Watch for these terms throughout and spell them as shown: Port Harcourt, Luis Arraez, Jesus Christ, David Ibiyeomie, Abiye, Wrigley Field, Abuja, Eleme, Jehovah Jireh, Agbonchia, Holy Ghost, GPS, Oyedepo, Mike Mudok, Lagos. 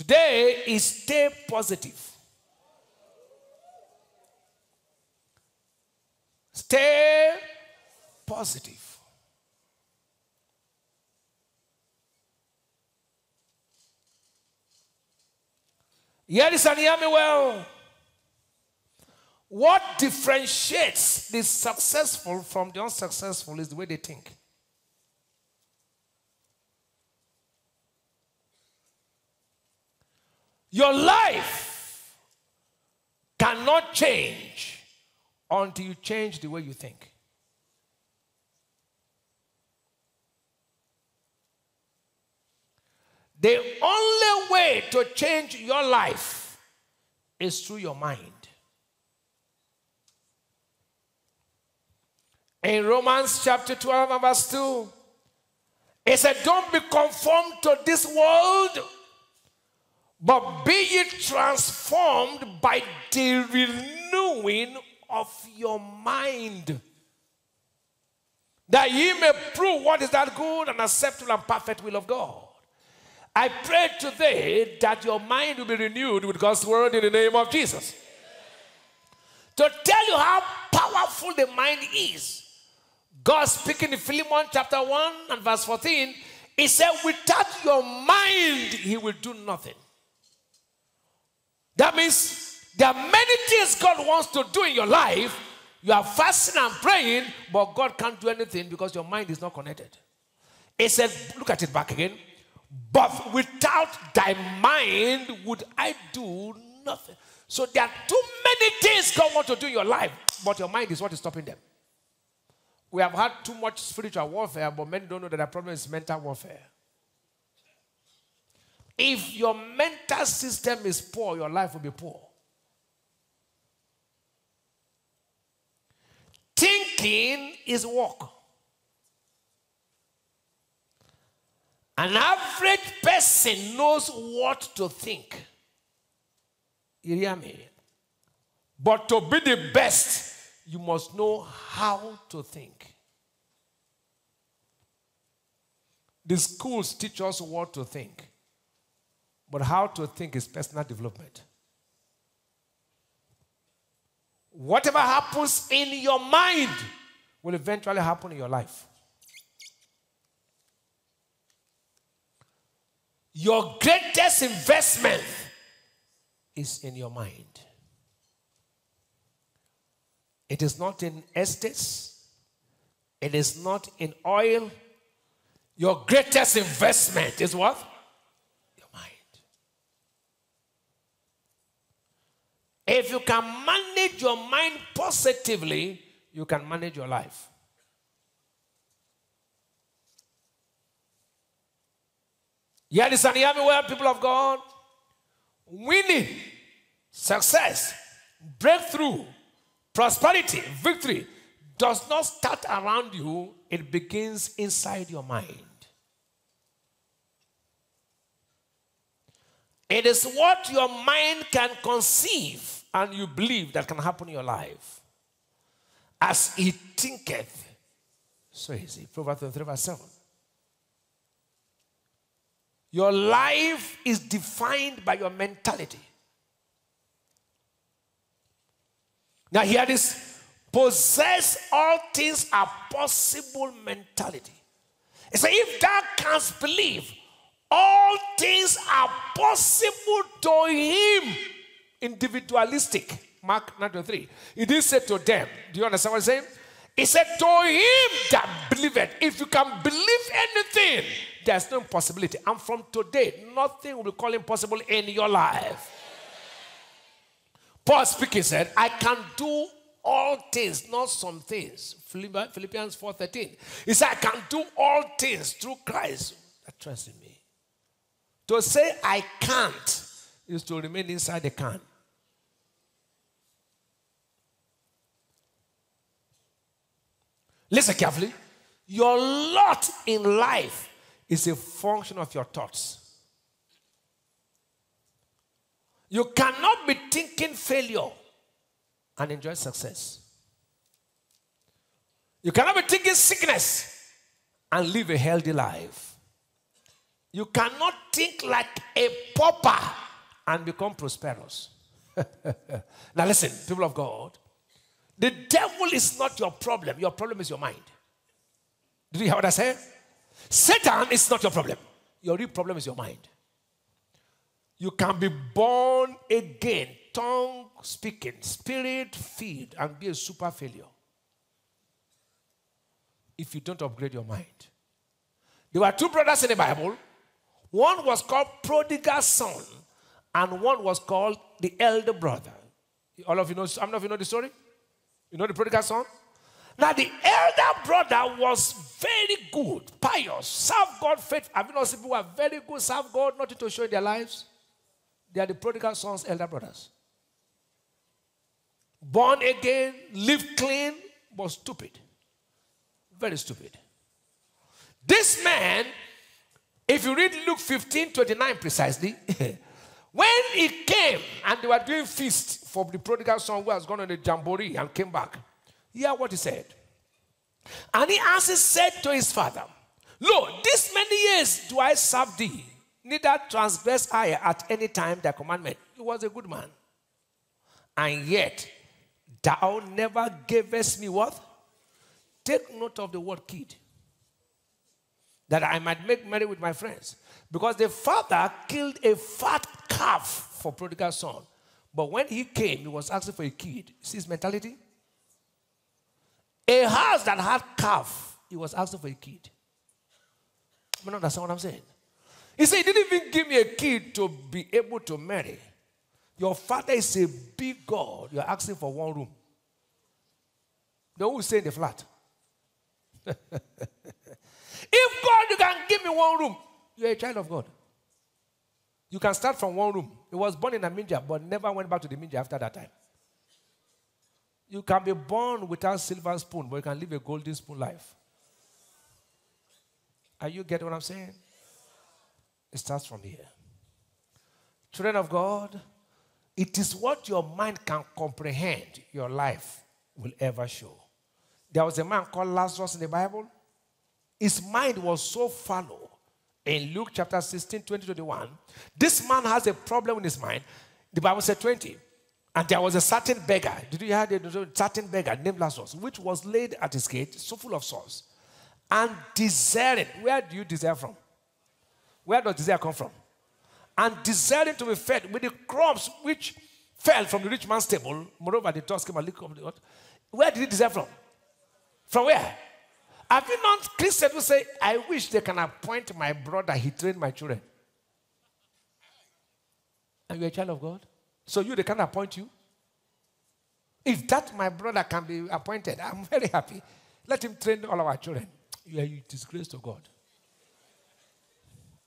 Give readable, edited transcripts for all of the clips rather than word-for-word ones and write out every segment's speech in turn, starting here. Today is stay positive. Stay positive. Here is an hear me well. What differentiates the successful from the unsuccessful is the way they think. Your life cannot change until you change the way you think. The only way to change your life is through your mind. In Romans chapter 12 and verse 2, it said, don't be conformed to this world, but be ye transformed by the renewing of your mind, that ye may prove what is that good and acceptable and perfect will of God. I pray today that your mind will be renewed with God's word in the name of Jesus. To tell you how powerful the mind is, God speaking in Philemon chapter 1 and verse 14, he said, without your mind, he will do nothing. That means there are many things God wants to do in your life. You are fasting and praying, but God can't do anything because your mind is not connected. He said, look at it back again. But without thy mind would I do nothing. So there are too many things God wants to do in your life, but your mind is what is stopping them. We have had too much spiritual warfare, but many don't know that the problem is mental warfare. If your mental system is poor, your life will be poor. Thinking is work. An average person knows what to think. You hear me? But to be the best, you must know how to think. The schools teach us what to think. But how to think is personal development. Whatever happens in your mind will eventually happen in your life. Your greatest investment is in your mind. It is not in estates. It is not in oil. Your greatest investment is what? Your mind. If you can manage your mind positively, you can manage your life. Here is an hear me well, people of God. Winning, success, breakthrough, prosperity, victory does not start around you. It begins inside your mind. It is what your mind can conceive and you believe that can happen in your life. As he thinketh, so is he. Proverbs 3 verse 7. Your life is defined by your mentality. Now hear this. Possess all things are possible mentality. It's like if thou canst believe, all things are possible to him. Individualistic. Mark 9:3. He didn't say to them. Do you understand what I'm saying? He said to him that believeth. If you can believe anything, there's no impossibility. And from today, nothing will be called impossible in your life. Paul speaking said, I can do all things, not some things. Philippians 4:13. He said, I can do all things through Christ that trusts in me. To say I can't is to remain inside the can. Listen carefully. Your lot in life is a function of your thoughts. You cannot be thinking failure and enjoy success. You cannot be thinking sickness and live a healthy life. You cannot think like a pauper and become prosperous. Now listen, people of God, the devil is not your problem. Your problem is your mind. Did you hear what I said? Satan is not your problem. Your real problem is your mind. You can be born again, tongue-speaking, spirit-filled, and be a super failure if you don't upgrade your mind. There were two brothers in the Bible. One was called prodigal son, and one was called the elder brother. All of you know, how many of you know the story? You know the prodigal son? Now the elder brother was very good, pious, served God, faithful. Have you not seen people who are very good, serve God, nothing to show in their lives? They are the prodigal son's elder brothers. Born again, lived clean, but stupid. Very stupid. This man, if you read Luke 15:29 precisely, when he came and they were doing feast for the prodigal son who has gone on a jamboree and came back, hear what he said. And he answered, said to his father, Lo, this many years do I serve thee, neither transgress I at any time thy commandment. He was a good man. And yet, thou never gavest me what? Take note of the word kid, that I might make merry with my friends. Because the father killed a fat calf for prodigal son. But when he came, he was asking for a kid. See his mentality? A house that had calf, he was asking for a kid. I mean, understand what I'm saying? He said, he didn't even give me a kid to be able to marry. Your father is a big God. You're asking for one room. The one who stay in the flat. If God, you can give me one room, you're a child of God. You can start from one room. He was born in a manger, but never went back to the manger after that time. You can be born without a silver spoon, but you can live a golden spoon life. Are you getting what I'm saying? It starts from here. Children of God, it is what your mind can comprehend your life will ever show. There was a man called Lazarus in the Bible. His mind was so fallow. In Luke chapter 16:20-21, this man has a problem in his mind. The Bible said 20. And there was a certain beggar. Did you hear the certain beggar named Lazarus, which was laid at his gate, so full of sores, and desiring. Where do you desire from? Where does desire come from? And desiring to be fed with the crumbs which fell from the rich man's table. Moreover, the dogs came and licked up the earth. Where did he desire from? From where? Have you not Christians who say, I wish they can appoint my brother, he trained my children? And you're a child of God? So you, they can't appoint you? If that my brother can be appointed, I'm very happy. Let him train all our children. You are a disgrace to God.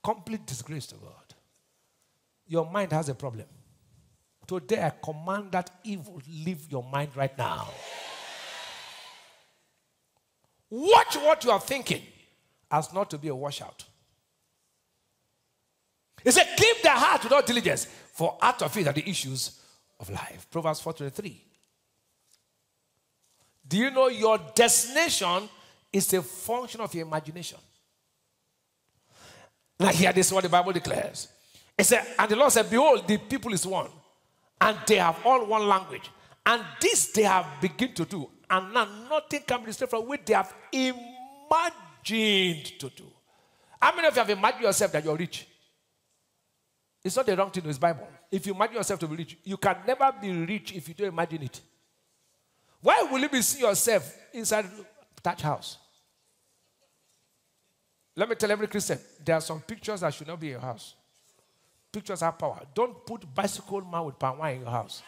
Complete disgrace to God. Your mind has a problem. Today I command that evil leave your mind right now. Watch what you are thinking as not to be a washout. He said, keep the heart without diligence, for out of it are the issues of life. Proverbs 4:23. Do you know your destination is a function of your imagination? Now here, this is what the Bible declares. It said, and the Lord said, behold, the people is one, and they have all one language. And this they have begun to do. And now nothing can be distracted from what they have imagined to do. How many of you have imagined yourself that you're rich? It's not the wrong thing, it's Bible. If you imagine yourself to be rich, you can never be rich if you don't imagine it. Why will you be seeing yourself inside that house? Let me tell every Christian, there are some pictures that should not be in your house. Pictures have power. Don't put bicycle man with palm wine in your house.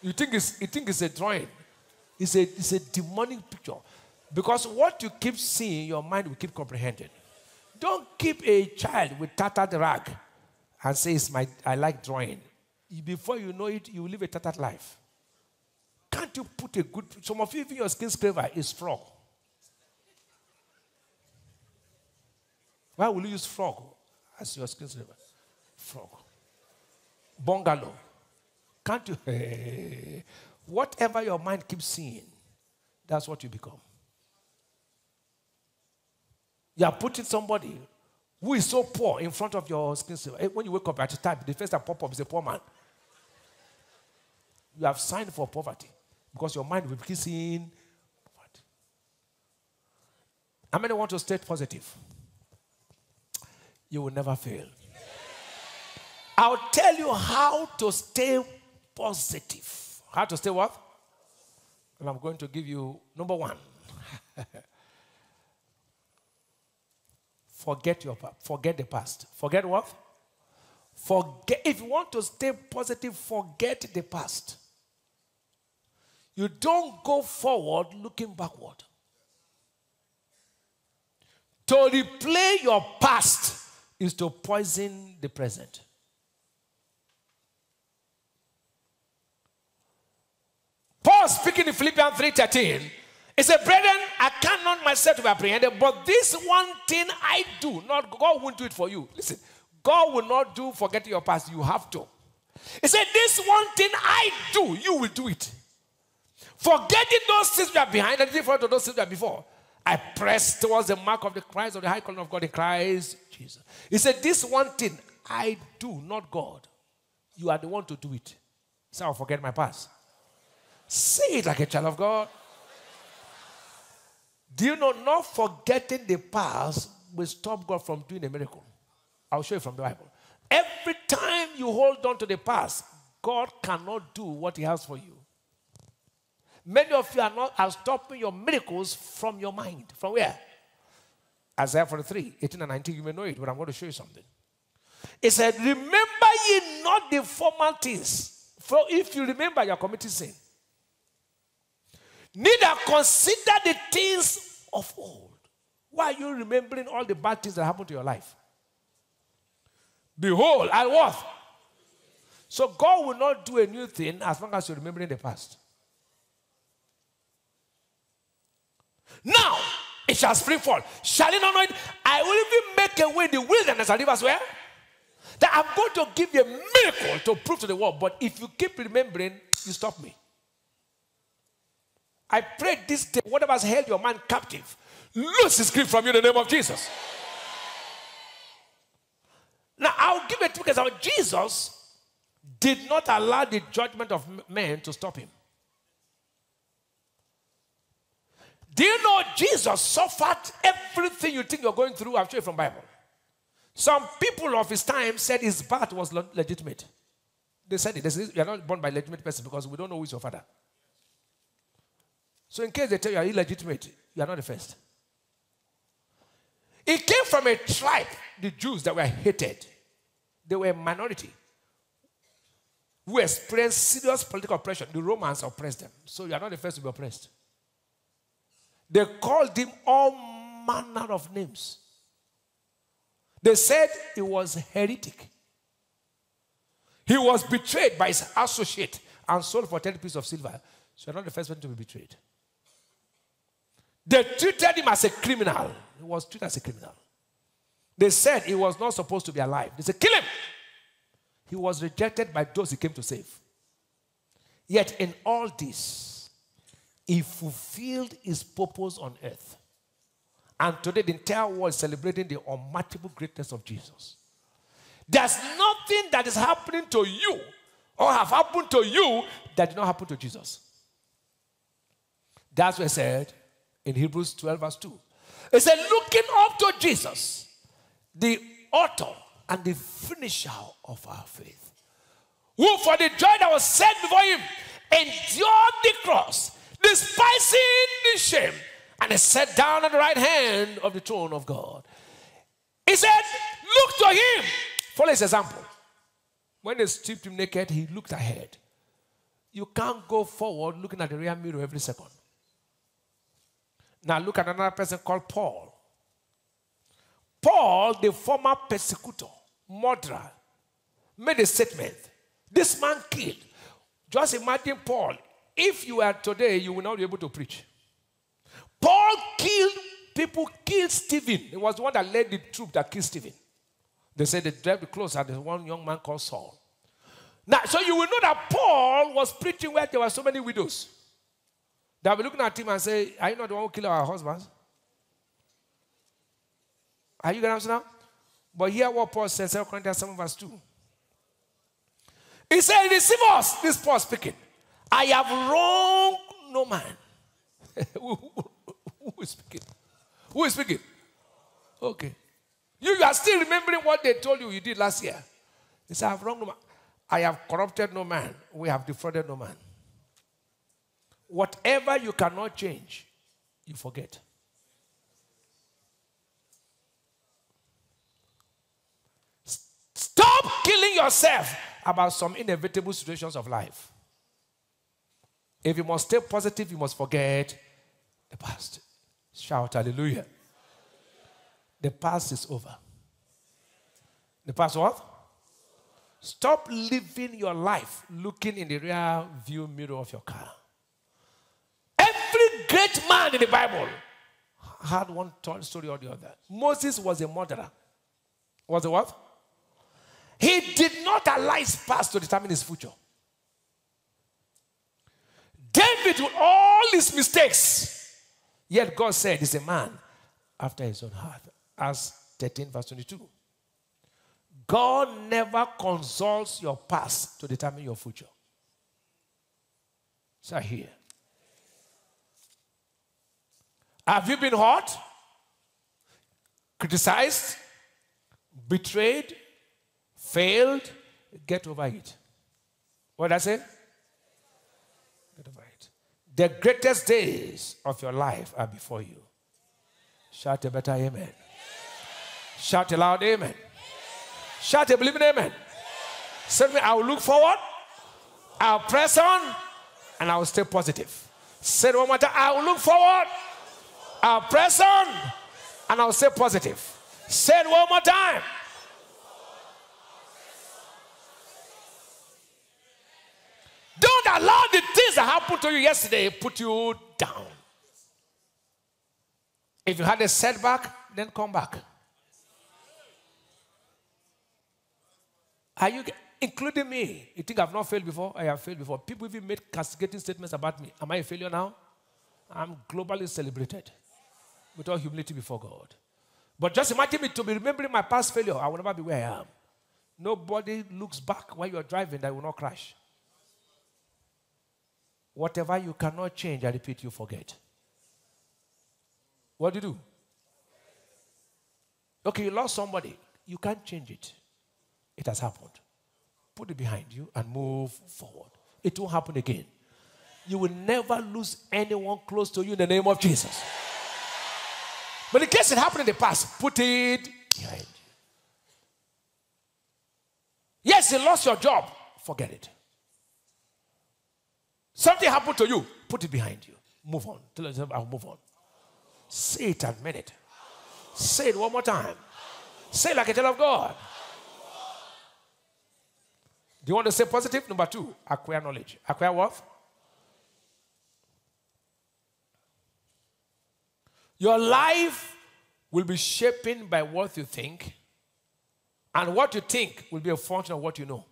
You think it's a drawing. It's a demonic picture. Because what you keep seeing, your mind will keep comprehending. Don't keep a child with tattered rag and say, I like drawing. Before you know it, you will live a tattered life. Can't you put a good... Some of you, even your skin scraper is frog. Why will you use frog as your skin scraper? Frog. Bungalow. Can't you? Hey, whatever your mind keeps seeing, that's what you become. You are putting somebody Who is so poor in front of your screen? When you wake up at the time, the first that pop up is a poor man. You have signed for poverty because your mind will be seeing poverty. How many want to stay positive? You will never fail. I'll tell you how to stay positive. How to stay what? And I'm going to give you number one. Forget the past. Forget what? Forget. If you want to stay positive, forget the past. You don't go forward looking backward. To replay your past is to poison the present. Paul speaking in Philippians 3:13, he said, brethren, I cannot myself to be apprehended, but this one thing I do. Not God won't do it for you. Listen, God will not do forgetting your past. You have to. He said, this one thing I do, you will do it. Forgetting those things that are behind and different to those things that are before. I press towards the mark of the Christ, of the high calling of God in Christ Jesus. He said, this one thing I do, not God. You are the one to do it. So I'll forget my past. Say it like a child of God. Do you know, not forgetting the past will stop God from doing a miracle. I'll show you from the Bible. Every time you hold on to the past, God cannot do what he has for you. Many of you are stopping your miracles from your mind. From where? Isaiah 43, 18 and 19, you may know it, but I'm going to show you something. It said, remember ye not the former things, for if you remember, you are committing sin. Neither consider the things of old. Why are you remembering all the bad things that happened to your life? Behold, I was. So God will not do a new thing as long as you're remembering the past. Now it shall spring forth. Shall it not know it? I will even make away the wilderness and rivers where? That I'm going to give you a miracle to prove to the world. But if you keep remembering, you stop me. I pray this day, whatever has held your man captive, loose his grip from you in the name of Jesus. Now, I'll give a quick example. Jesus did not allow the judgment of men to stop him. Do you know Jesus suffered everything you think you're going through? I'll show you from the Bible. Some people of his time said his birth was legitimate. They said it. They said, you're not born by a legitimate person because we don't know who is your father. So in case they tell you are illegitimate, you are not the first. It came from a tribe, the Jews, that were hated. They were a minority who experienced serious political oppression. The Romans oppressed them. So you are not the first to be oppressed. They called him all manner of names. They said he was heretic. He was betrayed by his associate and sold for 10 pieces of silver. So you're not the first one to be betrayed. They treated him as a criminal. He was treated as a criminal. They said he was not supposed to be alive. They said, kill him. He was rejected by those he came to save. Yet in all this, he fulfilled his purpose on earth. And today the entire world is celebrating the unmatchable greatness of Jesus. There's nothing that is happening to you or have happened to you that did not happen to Jesus. That's what it said in Hebrews 12 verse 2. It said, looking up to Jesus, the author and the finisher of our faith, who for the joy that was set before him, endured the cross, despising the shame, and he sat down at the right hand of the throne of God. He said, look to him. Follow his example. When they stripped him naked, he looked ahead. You can't go forward looking at the rear mirror every second. Now look at another person called Paul. Paul, the former persecutor, murderer, made a statement. This man killed. Just imagine Paul. If you are today, you will not be able to preach. Paul killed people, killed Stephen. It was the one that led the troop that killed Stephen. They said they dragged the clothes and there's one young man called Saul. Now, so you will know that Paul was preaching where there were so many widows. They'll be looking at him and say, are you not the one who killed our husbands? Are you getting us now? But hear what Paul says, 2 Corinthians 7 verse 2. He said, "Receive us," this Paul speaking. "I have wronged no man." Who is speaking? Who is speaking? Okay. You are still remembering what they told you you did last year. He said, "I have wronged no man. I have corrupted no man. We have defrauded no man." Whatever you cannot change, you forget. Stop killing yourself about some inevitable situations of life. If you must stay positive, you must forget the past. Shout hallelujah. The past is over. The past what? Stop living your life looking in the rear view mirror of your car. Every great man in the Bible had one story or the other. Moses was a murderer. Was a what? He did not allow his past to determine his future. David, with all his mistakes, yet God said he's a man after his own heart. As 13 verse 22. God never consults your past to determine your future. So here. Have you been hurt? Criticized? Betrayed? Failed? Get over it. What did I say? Get over it. The greatest days of your life are before you. Shout a better amen. Amen. Shout a loud amen. Amen. Shout a believing amen. Say me, I will look forward, I will press on, and I will stay positive. Say it one more time. I will look forward, I will press on, and I will stay positive. Say it one more time. Don't allow the things that happened to you yesterday put you down. If you had a setback, then come back. Are you, including me? You think I've not failed before? I have failed before. People even made castigating statements about me. Am I a failure now? I'm globally celebrated with all humility before God. But just imagine me to be remembering my past failure. I will never be where I am. Nobody looks back while you're driving that will not crash. Whatever you cannot change, I repeat, you forget. What do you do? Okay, you lost somebody. You can't change it. It has happened. Put it behind you and move forward. It won't happen again. You will never lose anyone close to you in the name of Jesus. But in case it happened in the past, put it behind you. Yes, you lost your job. Forget it. Something happened to you. Put it behind you. Move on. Tell yourself, I'll move on. Say it and mean it. Say it one more time. Say it like a child of God. Do you want to say positive? Number two, acquire knowledge. Acquire what? Your life will be shaped by what you think, and what you think will be a function of what you know.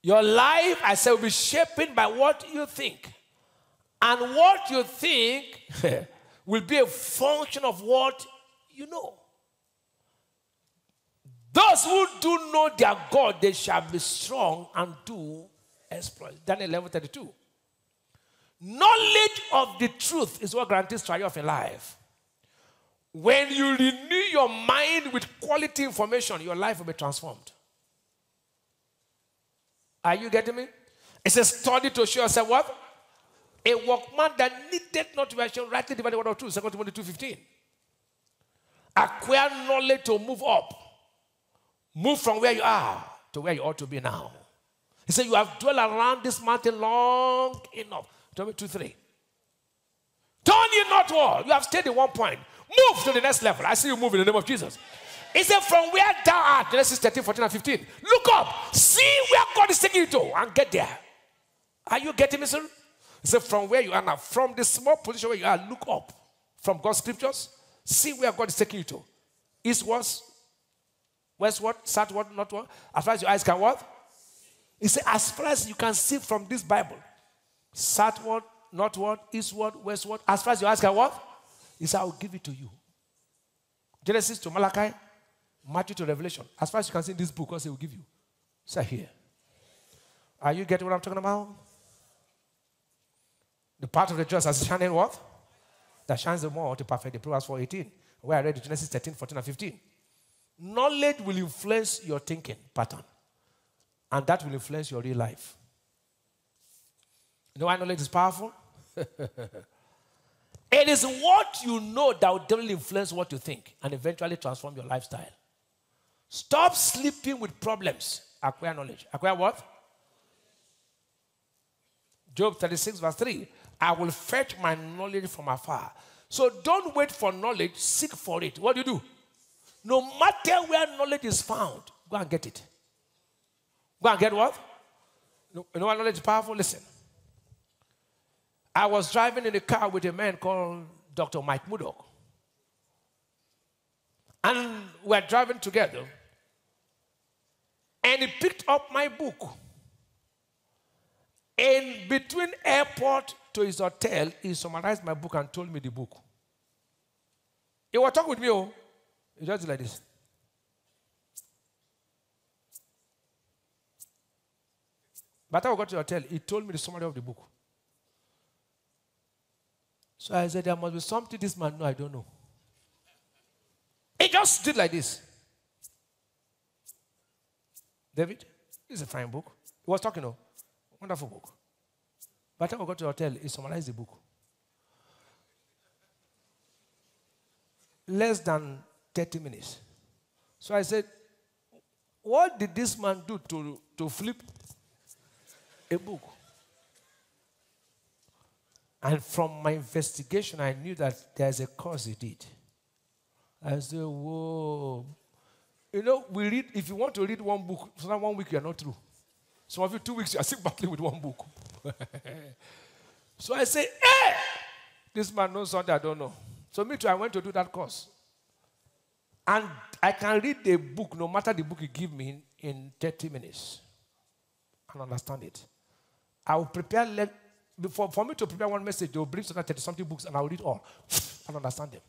Your life, I said, will be shaped by what you think. And what you think will be a function of what you know. Those who do know their God, they shall be strong and do exploits. Daniel 11:32. Knowledge of the truth is what guarantees triumph in life. When you renew your mind with quality information, your life will be transformed. Are you getting me? It's a study to show yourself what? A workman that needed not to be ashamed, rightly divided word of truth, 2 Timothy 2:15. Acquire knowledge to move up. Move from where you are to where you ought to be now. He said, you have dwelt around this mountain long enough. 2:3. Turn you northward. You have stayed in one point. Move to the next level. I see you move in the name of Jesus. He said, from where thou art, Genesis 13:14 and 15. Look up. See where God is taking you to and get there. Are you getting me, sir? He said, from where you are now, from this small position where you are, look up. From God's scriptures, see where God is taking you to. Eastward, westward, southward, northward, as far as your eyes can what? He said, as far as you can see from this Bible, southward, northward, eastward, westward, as far as your eyes can what? He said, I will give it to you. Genesis to Malachi, Matthew to Revelation. As far as you can see in this book, what they will give you. It's right here. Are you getting what I'm talking about? The part of the just as shining what? That shines the more to perfect the Proverbs 4:18. Where I read Genesis 13, 14, and 15. Knowledge will influence your thinking pattern. And that will influence your real life. You know why knowledge is powerful? It is what you know that will definitely influence what you think and eventually transform your lifestyle. Stop sleeping with problems. Acquire knowledge. Acquire what? Job 36 verse 3. I will fetch my knowledge from afar. So don't wait for knowledge. Seek for it. What do? No matter where knowledge is found, go and get it. Go and get what? You know why knowledge is powerful? Listen. I was driving in a car with a man called Dr. Mike Mudok. And we're driving together. And he picked up my book. And between airport to his hotel, he summarized my book and told me the book. He was talking with me. Oh, he just did like this. By the time I got to the hotel, he told me the summary of the book. So I said, there must be something this man knows I don't know. He just did like this. David, this is a fine book. He was talking, oh, wonderful book. By the time I got to the hotel, he summarized the book. Less than 30 minutes. So I said, what did this man do to flip a book? And from my investigation, I knew that there's a course he did. I said, whoa. You know, we read, if you want to read one book, so that 1 week you're not through. Some of you 2 weeks, you're still battling with one book. So I say, hey, this man knows something I don't know. So me too, I went to do that course. And I can read the book, no matter the book you give me, in 30 minutes. And understand it. I will prepare for me to prepare one message, they will bring some 30-something books and I will read all and understand them.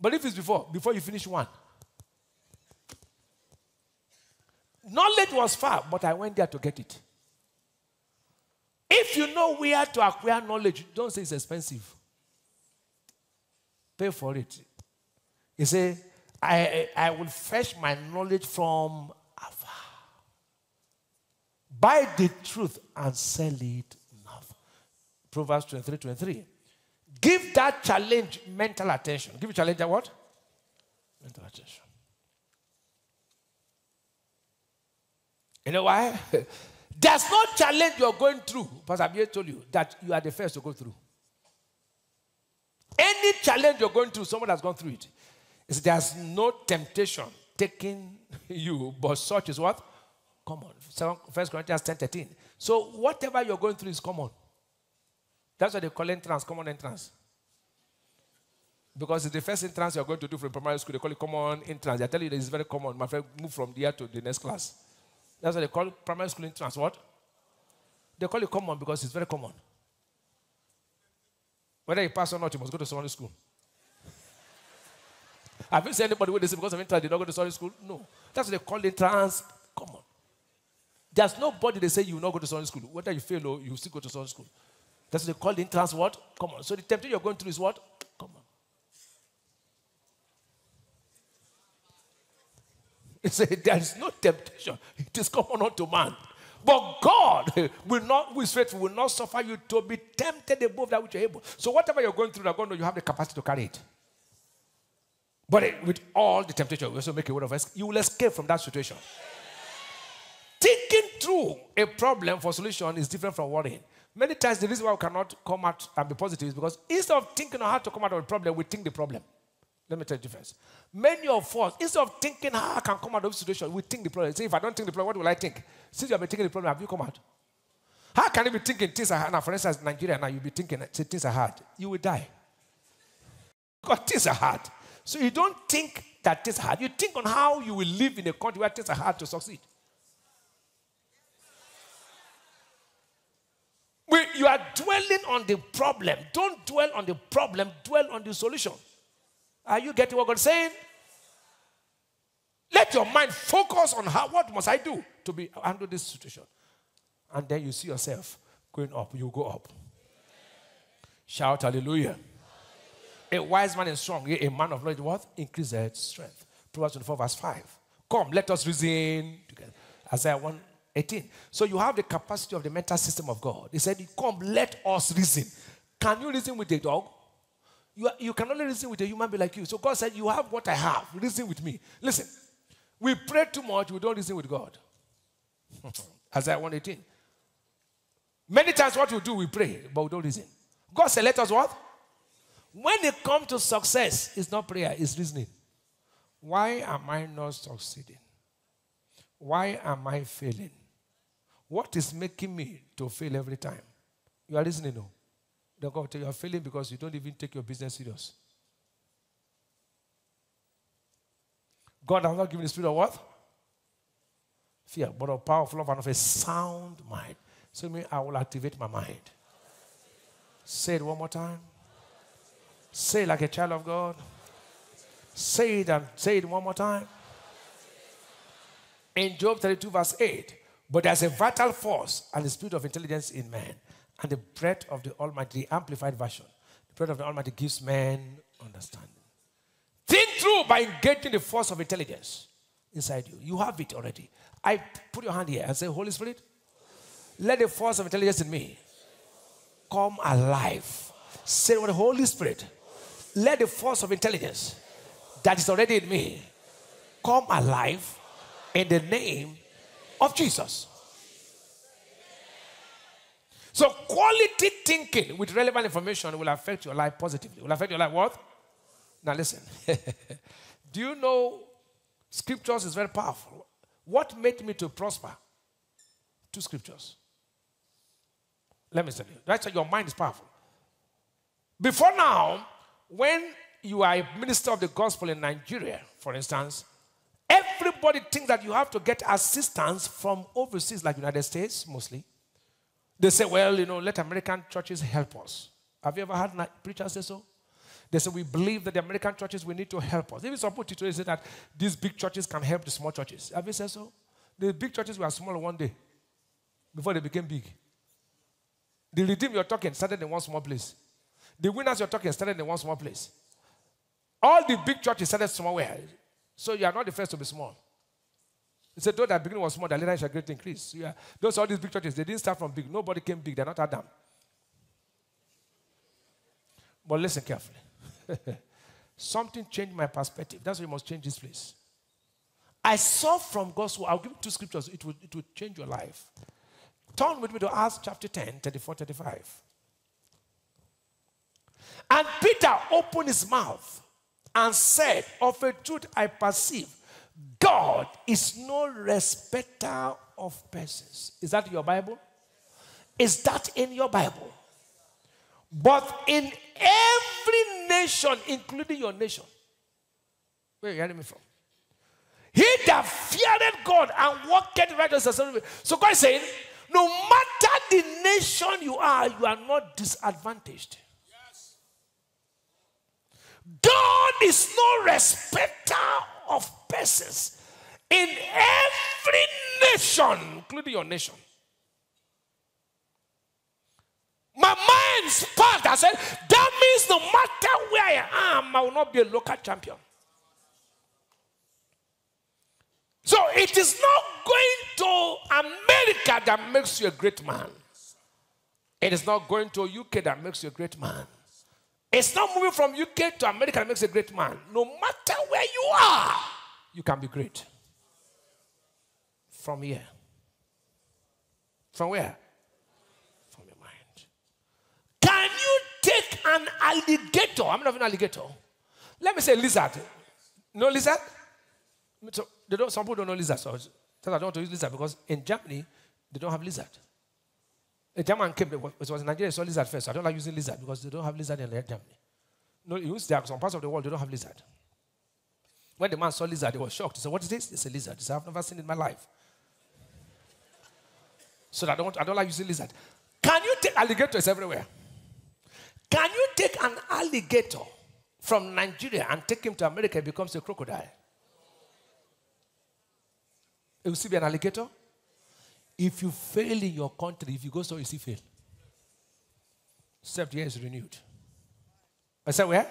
But if it's before you finish one. Knowledge was far, but I went there to get it. If you know where to acquire knowledge, don't say it's expensive. Pay for it. You say, I will fetch my knowledge from afar. Buy the truth and sell it. Proverbs 23:23. Give that challenge mental attention. Give a challenge a what? Mental attention. You know why? There's no challenge you're going through, Pastor Abiye told you, that you are the first to go through. Any challenge you're going through, someone has gone through it. It's, there's no temptation taking you, but such is what? Common. 1 Corinthians 10:13. So whatever you're going through is common. That's why they call entrance, common entrance. Because it's the first entrance you're going to do from primary school. They call it common entrance. They tell you that it's very common. My friend, move from there to the next class. That's why they call primary school entrance. What? They call it common because it's very common. Whether you pass or not, you must go to secondary school. Have you seen anybody where they say because of entrance, they don't go to secondary school? No. That's why they call entrance common. There's nobody they say you will not go to secondary school. Whether you fail or you still go to secondary school. That's what they call the entrance what? Common. So the temptation you're going through is what? Common. It's a, there is no temptation. It is common unto man. But God will not, who is faithful, will not suffer you to be tempted above that which you're able. So whatever you're going through, God knows you have the capacity to carry it. But with all the temptation, we also make a word of us, you will escape from that situation. Thinking through a problem for solution is different from worrying. Many times the reason why we cannot come out and be positive is because instead of thinking on how to come out of a problem, we think the problem. Let me tell you the difference. Many of us, instead of thinking how I can come out of this situation, we think the problem. Say, if I don't think the problem, what will I think? Since you have been thinking the problem, have you come out? How can you be thinking things are hard? Now, for instance, Nigeria, now you'll be thinking things are hard. You will die. Because things are hard. So you don't think that things are hard. You think on how you will live in a country where things are hard to succeed. You are dwelling on the problem. Don't dwell on the problem. Dwell on the solution. Are you getting what God's saying? Let your mind focus on how, what must I do to be under this situation? And then you see yourself going up. You go up. Shout hallelujah. A wise man is strong. A man of knowledge, what? Increase their strength. Proverbs 24 verse 5. Come, let us reason together. Isaiah 1:18. So you have the capacity of the mental system of God. He said, come, let us reason. Can you reason with a dog? You can only reason with a human being like you. So God said, you have what I have. Reason with me. Listen, we pray too much. We don't reason with God. Isaiah 1:18. Many times what we do, we pray, but we don't reason. God said, let us what? When it comes to success, it's not prayer, it's reasoning. Why am I not succeeding? Why am I failing? What is making me to fail every time? You are listening now. Then God will tell you, you are failing because you don't even take your business serious. God has not given the spirit of what? Fear, but of power, of love, and of a sound mind. So me, I will activate my mind. Say it one more time. Say it like a child of God. Say it and say it one more time. In Job 32 verse 8, but there's a vital force and the spirit of intelligence in man, and the breath of the Almighty, the amplified version. The breath of the Almighty gives man understanding. Think through by engaging the force of intelligence inside you. You have it already. I put your hand here and say, Holy Spirit, let the force of intelligence in me come alive. Say with the Holy Spirit, let the force of intelligence that is already in me come alive in the name of Jesus. So quality thinking with relevant information will affect your life positively. Will affect your life what? Now listen. Do you know scriptures is very powerful? What made me to prosper? Two scriptures. Let me tell you. That's why your mind is powerful. Before now, when you are a minister of the gospel in Nigeria, for instance, everybody thinks that you have to get assistance from overseas, like United States, mostly. They say, well, you know, let American churches help us. Have you ever heard preachers say so? They say, we believe that the American churches, we need to help us. Even some people today say that these big churches can help the small churches. Have you said so? The big churches were small one day before they became big. The Redeemed you're talking started in one small place. The Winners you're talking started in one small place. All the big churches started somewhere. So you are not the first to be small. He said, though that beginning was small, that later shall greatly increase. So yeah, those all these big churches, they didn't start from big. Nobody came big. They're not Adam. But listen carefully. Something changed my perspective. That's why you must change this place. I saw from God's word. I'll give you two scriptures. It will change your life. Turn with me to Acts chapter 10, 34, 35. And Peter opened his mouth and said, of a truth I perceive, God is no respecter of persons. Is that your Bible? Is that in your Bible? But in every nation, including your nation, where are you hearing me from? He that feared God and walked righteousness. So God is saying, no matter the nation you are not disadvantaged. Yes. God is no respecter of persons. In every nation, including your nation. My mind sparked. I said, that means no matter where I am, I will not be a local champion. So it is not going to America that makes you a great man. It is not going to UK that makes you a great man. It's not moving from UK to America that makes you a great man. No matter where you are, you can be great. From here. From where? From your mind. Can you take an alligator? I'm not even an alligator. Let me say lizard. No lizard? So they don't, some people don't know lizard, so I don't want to use lizard because in Germany, they don't have lizard. A German came, it was in Nigeria, saw lizard first. So I don't like using lizard because they don't have lizard in Germany. No, there are some parts of the world, they don't have lizard. When the man saw lizard, he was shocked. He said, what is this? It's a lizard. He said, I've never seen it in my life. So I don't like using lizard. Can you take alligators everywhere? Can you take an alligator from Nigeria and take him to America, it becomes a crocodile. It will still be an alligator. If you fail in your country, if you go so, you still fail. Except here is renewed. I said where?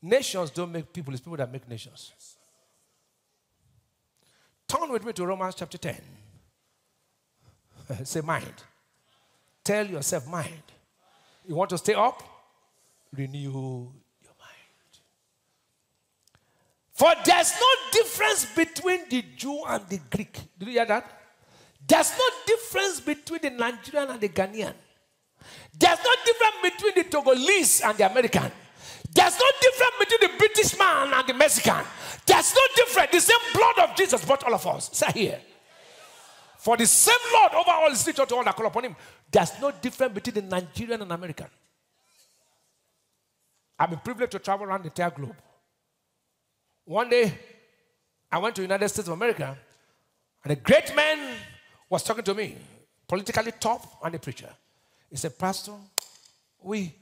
Nations don't make people. It's people that make nations. Turn with me to Romans chapter 10. Say mind. Tell yourself mind. You want to stay up? Renew your mind. For there's no difference between the Jew and the Greek. Did you hear that? There's no difference between the Nigerian and the Ghanaian. There's no difference between the Togolese and the American. There's no difference between the British man and the Mexican. There's no difference. The same blood of Jesus brought all of us. Say here. For the same Lord over all is rich to all that call upon him. There's no difference between the Nigerian and American. I've been privileged to travel around the entire globe. One day, I went to the United States of America, and a great man was talking to me, politically top, and a preacher. He said, Pastor, we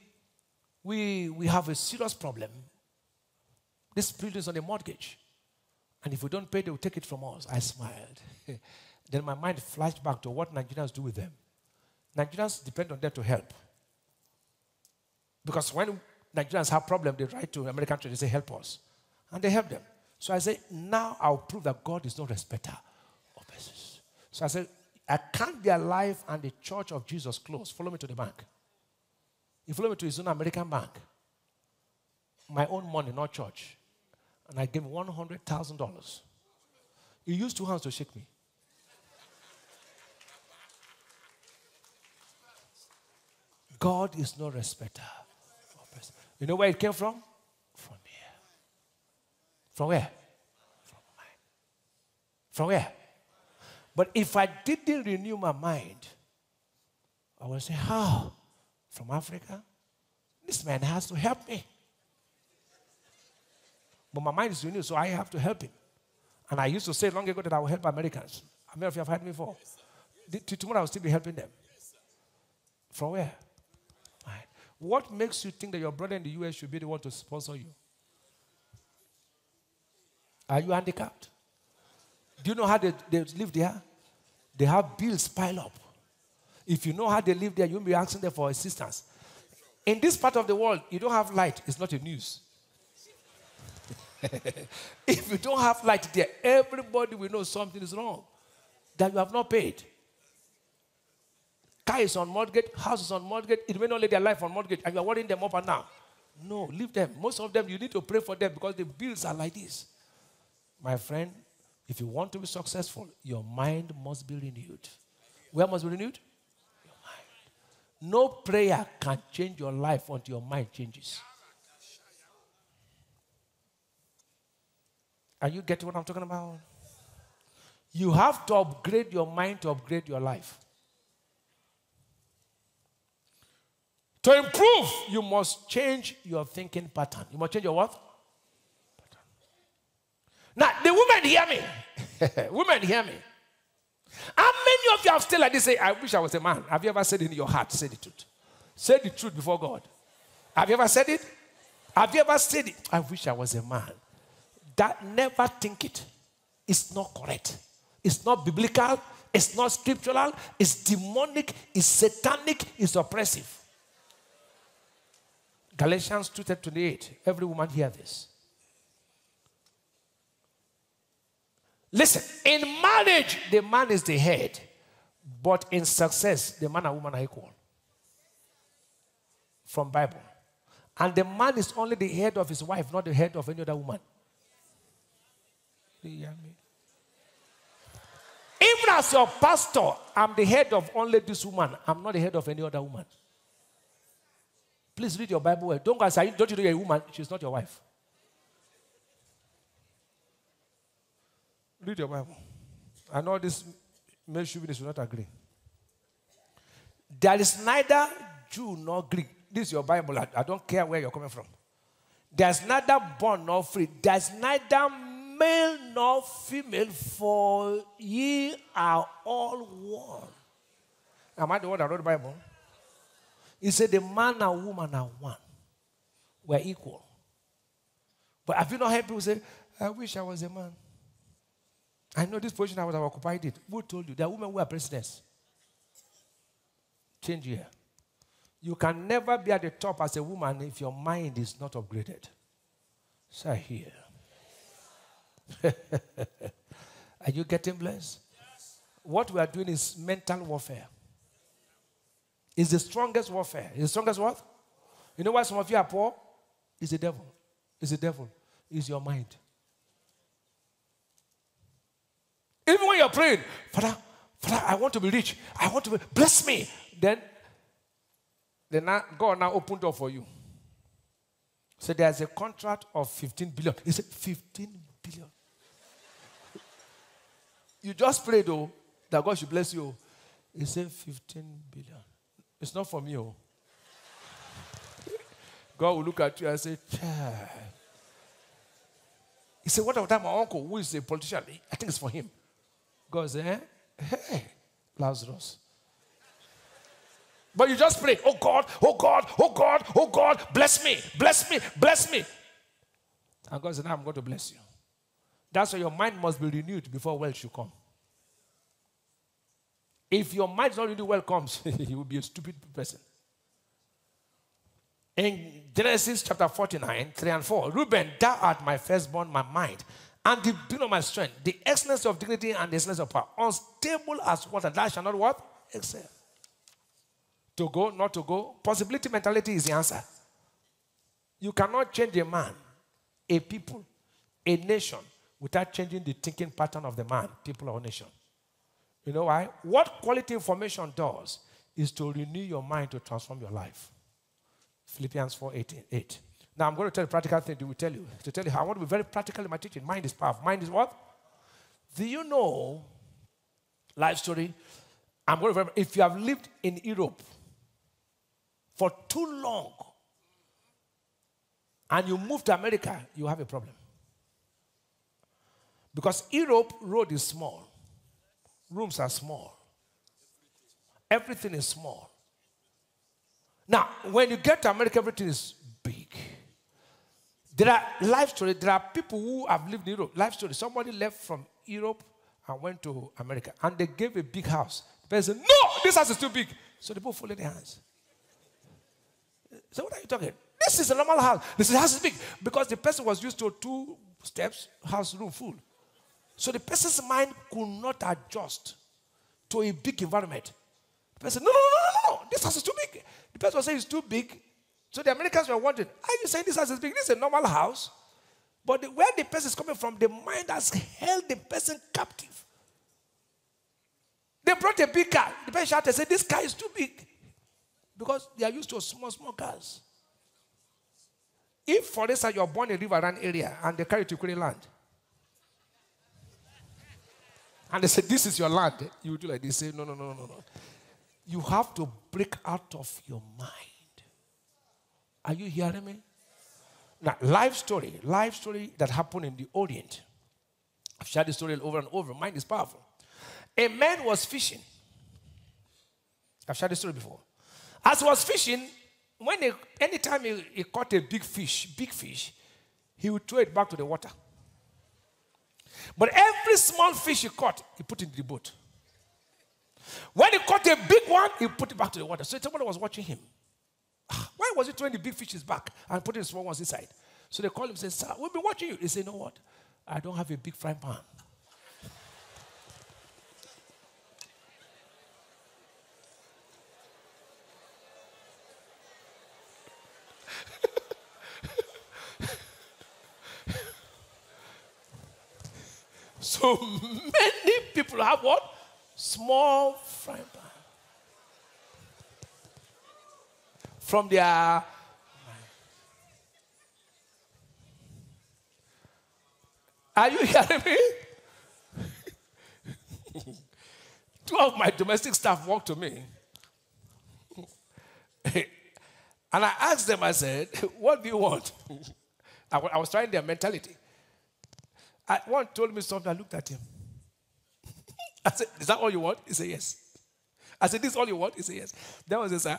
have a serious problem. This building is on a mortgage. And if we don't pay, they will take it from us. I smiled. Then my mind flashed back to what Nigerians do with them. Nigerians depend on them to help. Because when Nigerians have problems, they write to American church, they say, help us. And they help them. So I say, now I'll prove that God is no respecter of persons. So I said, I can't be alive and the church of Jesus closed. Follow me to the bank. He followed me to his own American bank. My own money, not church. And I gave him $100,000. He used two hands to shake me. God is no respecter of persons. You know where it came from? From here. From where? From mine. From where? But if I didn't renew my mind, I would say, how? From Africa? This man has to help me. But my mind is renewed, so I have to help him. And I used to say long ago that I will help Americans. How many of you have heard me before? Tomorrow I will still be helping them. From where? What makes you think that your brother in the U.S. should be the one to sponsor you? Are you handicapped? Do you know how they live there? They have bills pile up. If you know how they live there, you'll be asking them for assistance. In this part of the world, you don't have light. It's not a news. If you don't have light there, everybody will know something is wrong, that you have not paid. Car is on mortgage, house is on mortgage. It may not lay their life on mortgage, and you are worrying them up and down. No, leave them. Most of them, you need to pray for them because the bills are like this. My friend, if you want to be successful, your mind must be renewed. Where must be renewed? Your mind. No prayer can change your life until your mind changes. Are you getting what I'm talking about? You have to upgrade your mind to upgrade your life. To improve, you must change your thinking pattern. You must change your what? Pattern. Now, the women hear me. Women hear me. How many of you have still like this? Say, I wish I was a man. Have you ever said in your heart, say the truth? Say the truth before God. Have you ever said it? Have you ever said it? I wish I was a man. That never think it. It's not correct. It's not biblical. It's not scriptural. It's demonic. It's satanic. It's oppressive. Galatians 2:28. Every woman hear this. Listen, in marriage, the man is the head. But in success, the man and woman are equal. From Bible. And the man is only the head of his wife, not the head of any other woman. Do you hear me? Even as your pastor, I'm the head of only this woman. I'm not the head of any other woman. Please read your Bible well. Don't go and say, don't you know you're a woman? She's not your wife. Read your Bible. I know this male chauvinist will not agree. There is neither Jew nor Greek. This is your Bible. I don't care where you're coming from. There's neither born nor free. There's neither male nor female, for ye are all one. Am I the one that wrote the Bible? He said the man and woman are one. We're equal. But have you not heard people say, I wish I was a man? I know this position I would have occupied it. Who told you? There are women who are presidents. Change here. You can never be at the top as a woman if your mind is not upgraded. Say here. Are you getting blessed? Yes. What we are doing is mental warfare. It's the strongest warfare. It's the strongest what? You know why some of you are poor? It's the devil. It's the devil. It's your mind. Even when you're praying, Father, Father, I want to be rich. I want to be, bless me. Then God now opened door for you. So there's a contract of 15 billion. He said 15 billion. You just pray though that God should bless you. He said 15 billion. It's not from you. God will look at you and say, child. He said, what about that my uncle who is a politician? I think it's for him. God said, eh? Hey, Lazarus. But you just pray, oh God, oh God, oh God, oh God, bless me, bless me, bless me. And God said, now I'm going to bless you. That's why your mind must be renewed before wealth should come. If your mind is not renewed, wealth comes, you will be a stupid person. In Genesis chapter 49, 3 and 4, Reuben, thou art my firstborn, my mind, and the beginning of my strength, the excellence of dignity and the excellence of power, unstable as water, thou shalt not what? Excel. To go, not to go. Possibility mentality is the answer. You cannot change a man, a people, a nation, without changing the thinking pattern of the man, people or nation. You know why? What quality information does is to renew your mind to transform your life. Philippians 4:8. Now I'm going to tell you a practical thing to tell you. I want to be very practical in my teaching. Mind is powerful. Mind is what? Do you know life story? I'm going to remember, if you have lived in Europe for too long and you move to America, you have a problem. Because Europe, road is small. Rooms are small. Everything is small. Now, when you get to America, everything is big. There are life stories. There are people who have lived in Europe. Life stories. Somebody left from Europe and went to America. And they gave a big house. The person said, no, this house is too big. So they both folded their hands. So what are you talking? This is a normal house. This house is big. Because the person was used to 2 steps, house, room, full. So the person's mind could not adjust to a big environment. The person, no, this house is too big. The person was saying it's too big. So the Americans were wondering, are you saying this house is big? This is a normal house. But where the person is coming from, the mind has held the person captive. They brought a big car. The person shouted and said, this car is too big. Because they are used to small cars. If, for instance, you are born in a riverine area and they carry you to Korean land, and they say, this is your land, you will do like this. Say, no. You have to break out of your mind. Are you hearing me? Now, life story that happened in the Orient. I've shared this story over and over. Mind is powerful. A man was fishing. I've shared this story before. As he was fishing, anytime he caught a big fish, he would throw it back to the water. But every small fish he caught, he put into the boat. When he caught a big one, he put it back to the water. So somebody was watching him. Why was he throwing the big fishes back and putting the small ones inside? So they called him and said, sir, we've been watching you. He said, you know what? I don't have a big frying pan. So many people have what? Small frying pan. From their... Are you hearing me? 2 of my domestic staff walked to me. And I asked them, I said, what do you want? I was trying their mentality. One told me something, I looked at him. I said, is that all you want? He said, yes. I said, this is all you want? He said, yes. Then I said, sir,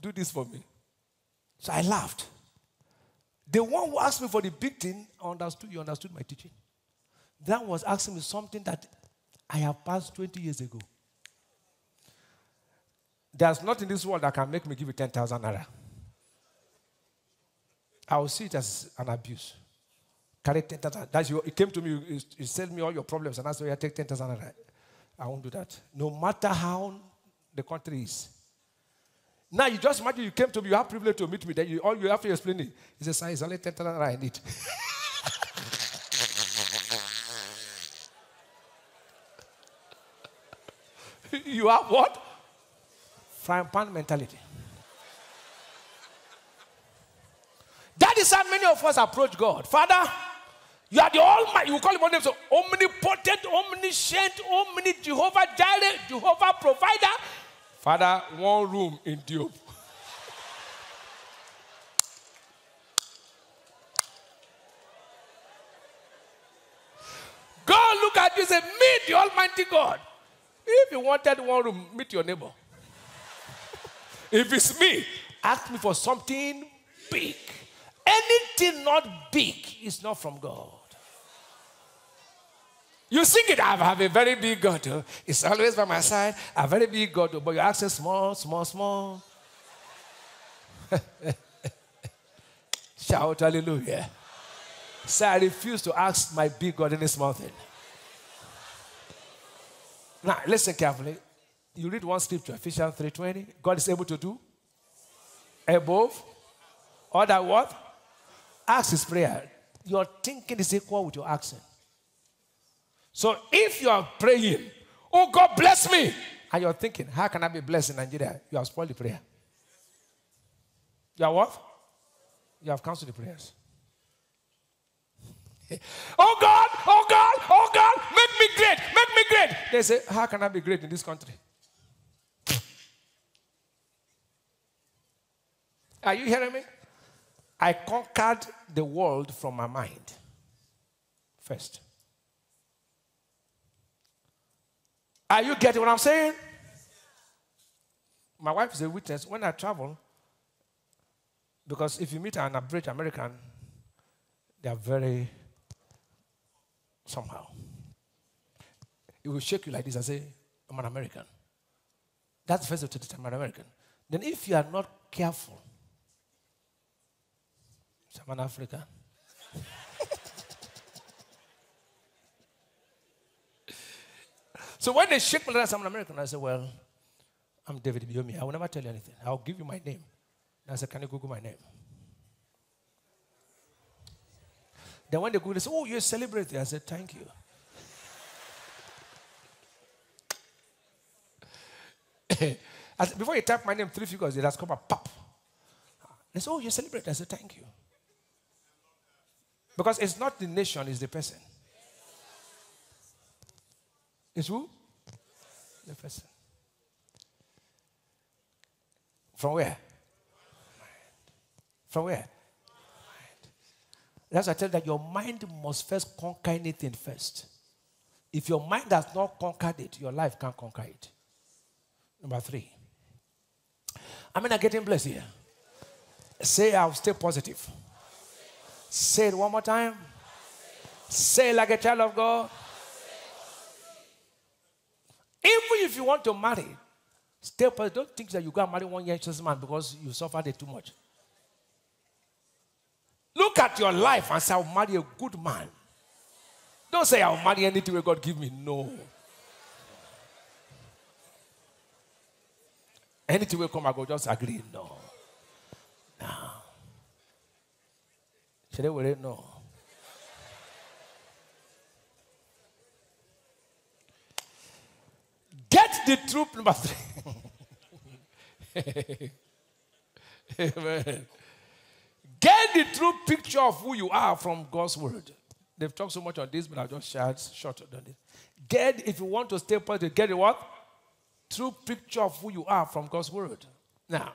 do this for me. So I laughed. The one who asked me for the big thing, you understood my teaching. That was asking me something that I have passed 20 years ago. There's nothing in this world that can make me give you 10,000 naira. I will see it as an abuse. Carry 10,000. It came to me, you sell me all your problems, and I said, I take 10,000 naira. I won't do that. No matter how the country is. Now, you just imagine you came to me, you have privilege to meet me, then all you have to explain it. He says, it's only 10,000 naira I need. You have what? Frying pan mentality. That is how many of us approach God. Father, you are the Almighty. You call him on name. So omnipotent, omniscient, Jehovah Jireh, Jehovah Provider. Father, one room in Diop. God look at you and say, meet the Almighty God. If you wanted one room, meet your neighbor. If it's me, ask me for something big. Anything not big is not from God. You sing it, I have a very big God. It's always by my side, a very big God. But you ask it small, small, small. Shout hallelujah. Say, I refuse to ask my big God any small thing. Now, listen carefully. You read one scripture, Ephesians 3:20. God is able to do above all that what? Ask is prayer. Your thinking is equal with your action. So if you are praying, oh God bless me, and you're thinking, how can I be blessed in Nigeria? You have spoiled the prayer. You are what? You have canceled the prayers. Oh God, oh God, oh God, make me great, make me great. They say, how can I be great in this country? Are you hearing me? I conquered the world from my mind first. Are you getting what I'm saying? My wife is a witness. When I travel, because if you meet an average American, they are very somehow. It will shake you like this and say, I'm an American. That's the first time I'm an American. Then if you are not careful, so I'm an African. So when they shake me like I'm an American, I say, well, I'm David Ibiyeomie. I will never tell you anything. I'll give you my name. And I say, can you Google my name? Then when they Google, they say, oh, you're a celebrity. I said, thank you. Before you type my name, 3 figures, it has come up, pop. They say, oh, you celebrate. I say, thank you. Because it's not the nation, it's the person. It's who? The person. From where? From where? That's why I tell you that your mind must first conquer anything first. If your mind has not conquered it, your life can't conquer it. Number 3. I mean, I'm getting blessed here. Say, I'll stay positive. Say it one more time. Say it like a child of God. Even if you want to marry, stay positive. Don't think that you go and marry one young man because you suffered it too much. Look at your life and say, I'll marry a good man. Don't say, I'll marry anything where God give me. No. Anything will come, I go just agree. No. Now, today we didn't know. Get the truth, number 3. Amen. Get the true picture of who you are from God's word. They've talked so much on this, but I'll just share short on it. Get, if you want to stay positive, get the what? True picture of who you are from God's word. Now,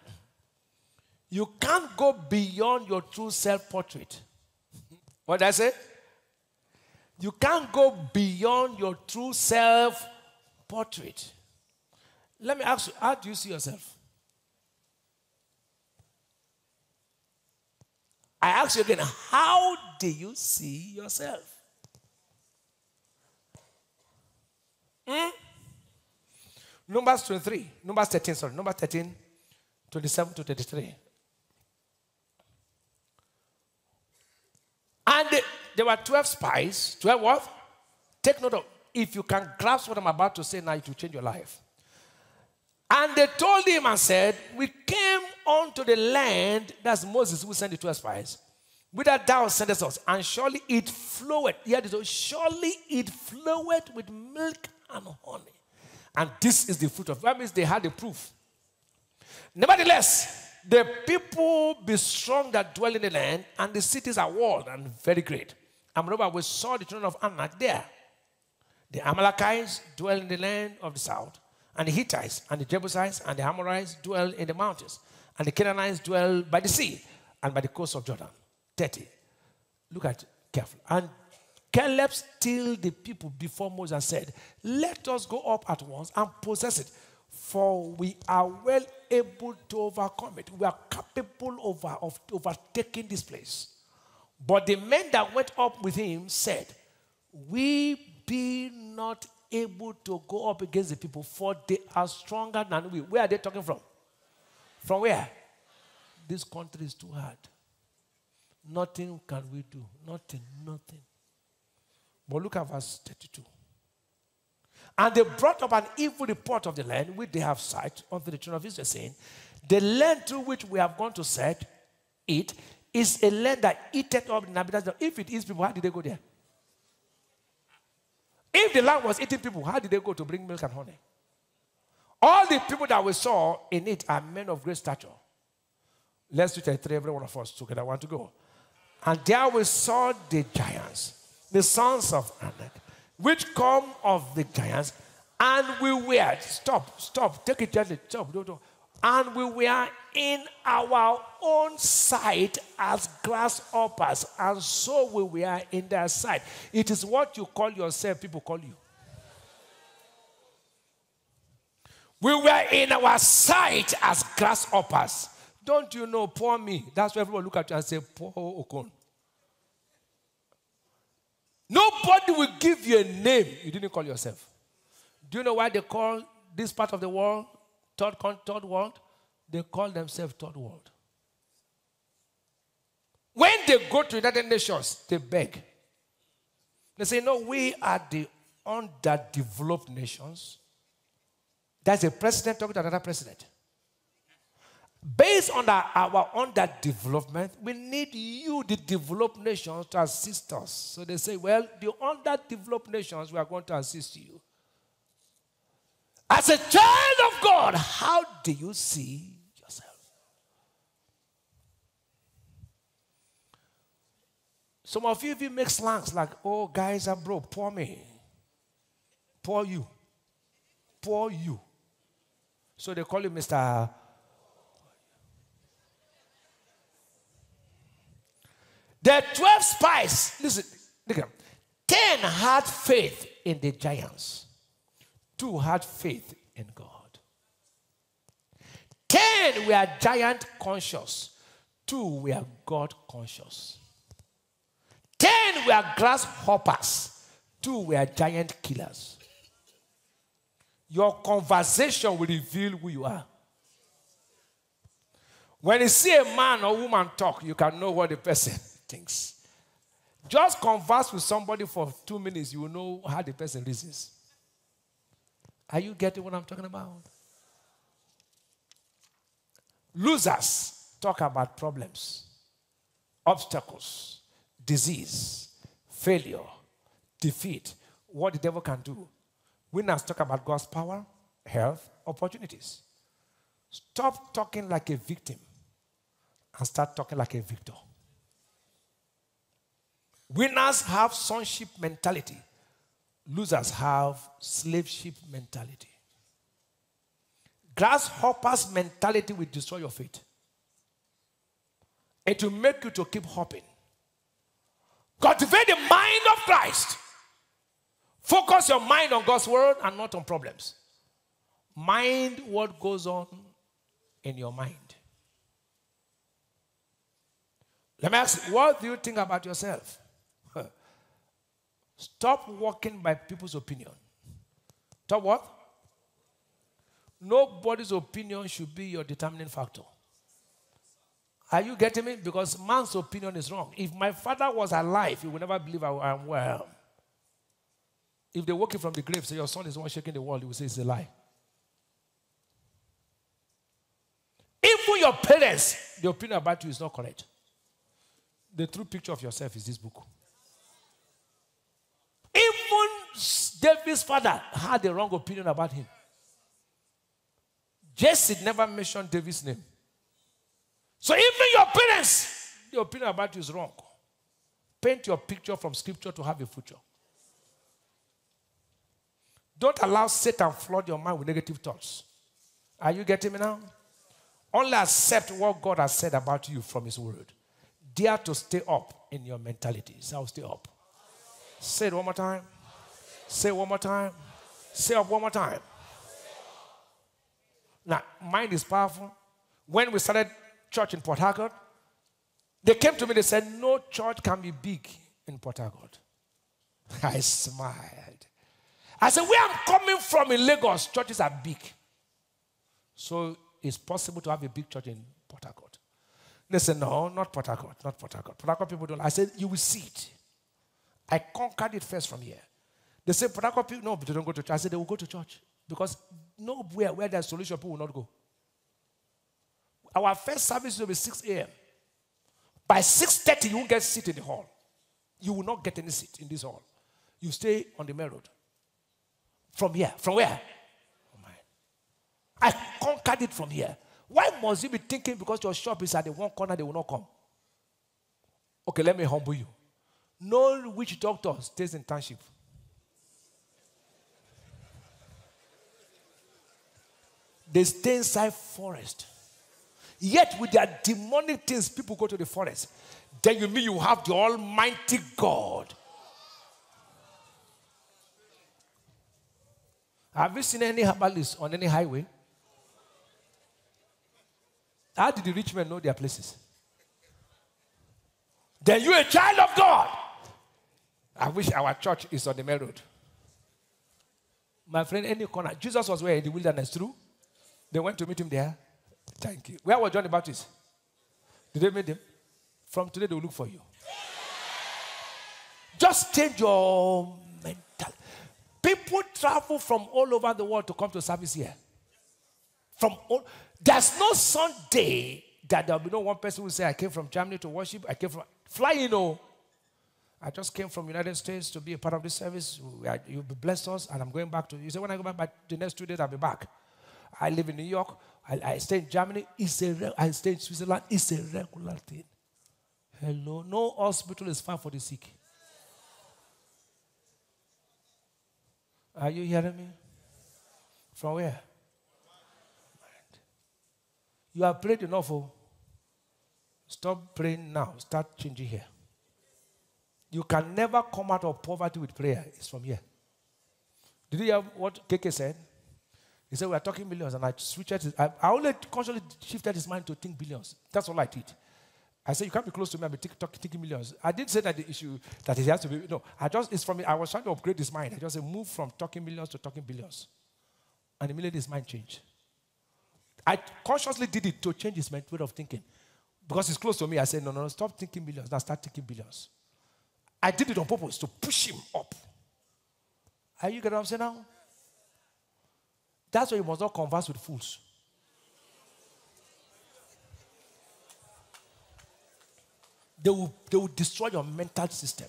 you can't go beyond your true self-portrait. What did I say? You can't go beyond your true self-portrait. Let me ask you, how do you see yourself? I ask you again, how do you see yourself? Numbers 13, 27 to 33. And there were 12 spies. 12 what? Take note of, if you can grasp what I'm about to say now, it will change your life. And they told him and said, we came unto the land, that's Moses who sent the 12 spies, whither thou sendest us, and surely it floweth. Here it is, surely it floweth with milk and honey. And this is the fruit of it. That means they had a proof. Nevertheless, the people be strong that dwell in the land, and the cities are walled and very great. And moreover, we saw the children of Anak there. The Amalekites dwell in the land of the south, and the Hittites, and the Jebusites, and the Amorites dwell in the mountains, and the Canaanites dwell by the sea and by the coast of Jordan. 30. Look at it carefully. And Caleb stilled the people before Moses and said, let us go up at once and possess it, for we are well able to overcome it. We are capable of overtaking this place. But the men that went up with him said, we be not able to go up against the people, for they are stronger than we. Where are they talking from? From where? This country is too hard. Nothing can we do. Nothing. But look at verse 32. And they brought up an evil report of the land which they have searched unto the children of Israel, saying, the land through which we have gone to search it is a land that eateth up the inhabitants. If it is people, how did they go there? If the land was eating people, how did they go to bring milk and honey? All the people that we saw in it are men of great stature. Let's do 33, every one of us together. I want to go. And there we saw the giants, the sons of Anak, which come of the giants, and we were, stop, take it gently, stop. And we were in our own sight as grasshoppers, and so we were in their sight. It is what you call yourself, people call you. We were in our sight as grasshoppers. Don't you know, poor me? That's why everyone look at you and say, poor Okon. Nobody will give you a name you didn't call yourself. Do you know why they call this part of the world, third world? They call themselves third world. When they go to United Nations, they beg. They say, no, we are the underdeveloped nations. That's a president talking to another president. Based on our underdevelopment, we need you, the developed nations, to assist us. So they say, well, the underdeveloped nations, we are going to assist you. As a child of God, how do you see yourself? Some of you make slangs like, oh, guys are broke, poor me, poor you, poor you. So they call you Mr. The 12 spies, listen, look at them. 10 had faith in the giants. 2 had faith in God. 10 were giant conscious. 2 were God conscious. 10 were grasshoppers. 2 were giant killers. Your conversation will reveal who you are. When you see a man or woman talk, you can know what the person is. Things. Just converse with somebody for 2 minutes, you will know how the person reasons. Are you getting what I'm talking about? Losers talk about problems, obstacles, disease, failure, defeat, what the devil can do. Winners talk about God's power, health, opportunities. Stop talking like a victim and start talking like a victor. Winners have sonship mentality. Losers have slaveship mentality. Grasshopper's mentality will destroy your faith. It will make you to keep hopping. Cultivate the mind of Christ. Focus your mind on God's word and not on problems. Mind what goes on in your mind. Let me ask you, what do you think about yourself? Stop walking by people's opinion. Stop what? Nobody's opinion should be your determining factor. Are you getting me? Because man's opinion is wrong. If my father was alive, he would never believe I am well. If they woke him from the grave, say your son is the one shaking the world, he would say it's a lie. Even your parents, the opinion about you is not correct. The true picture of yourself is this book. Even David's father had a wrong opinion about him. Jesse never mentioned David's name. So even your parents, the opinion about you is wrong. Paint your picture from scripture to have a future. Don't allow Satan flood your mind with negative thoughts. Are you getting me now? Only accept what God has said about you from his word. Dare to stay up in your mentality. So I'll stay up. Say it one more time. Say it one more time. Say up one more time. Now, mind is powerful. When we started church in Port Harcourt, they came to me, they said, no church can be big in Port Harcourt. I smiled. I said, where I'm coming from in Lagos, churches are big. So it's possible to have a big church in Port Harcourt. They said, no, not Port Harcourt, not Port Harcourt. Port Harcourt people don't. I said, you will see it. I conquered it first from here. They said, Port Harcourt people, no, but they don't go to church. I said, they will go to church. Because nowhere where there's solution, people will not go. Our first service will be 6 a.m. By 6:30, you won't get a seat in the hall. You will not get any seat in this hall. You stay on the main road. From here. From where? Oh my. I conquered it from here. Why must you be thinking because your shop is at the one corner, they will not come? Okay, let me humble you. No witch doctor stays in township. They stay inside forest. Yet with their demonic things, people go to the forest. Then you mean you have the Almighty God. Have you seen any herbalist on any highway? How did the rich men know their places? Then you're a child of God. I wish our church is on the main road. My friend, any corner. Jesus was where? In the wilderness, true? They went to meet him there. Thank you. Where was John the Baptist? Did they meet him? From today, they will look for you. Just change your mentality. People travel from all over the world to come to service here. From all. There's no Sunday that there will be no one person who will say, I came from Germany to worship. I came from flying. Oh, I just came from the United States to be a part of this service. You'll be blessed us, and I'm going back to. You say, when I go back, the next 2 days, I'll be back. I live in New York. I stay in Germany. I stay in Switzerland. It's a regular thing. Hello. No hospital is far for the sick. Are you hearing me? From where? You have prayed enough. Oh. Stop praying now. Start changing here. You can never come out of poverty with prayer. It's from here. Did you hear what KK said? He said, we are talking millions, and I switched it. I only consciously shifted his mind to think billions. That's all I did. I said, you can't be close to me. I'm thinking millions. I didn't say that the issue, that it has to be, no. It's from me. I was trying to upgrade his mind. I just said, move from talking millions to talking billions. And immediately his mind changed. I consciously did it to change his way of thinking. Because it's close to me. I said, no, no, no, stop thinking millions. Now start thinking billions. I did it on purpose to push him up. Are you getting what I'm saying now? That's why you must not converse with fools. They will destroy your mental system.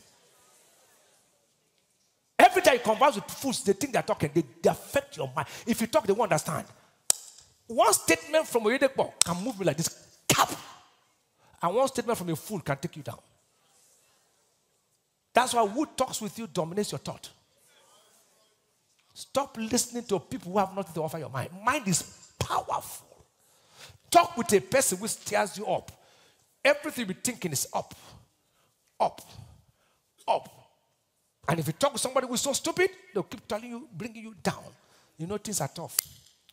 Every time you converse with fools, they think they're talking. They affect your mind. If you talk, they won't understand. One statement from a Oyedepo can move me like this. And one statement from a fool can take you down. That's why who talks with you dominates your thought. Stop listening to people who have nothing to offer your mind. Mind is powerful. Talk with a person who steers you up. Everything you're thinking is up, up, up. And if you talk with somebody who is so stupid, they'll keep telling you, bringing you down. You know things are tough.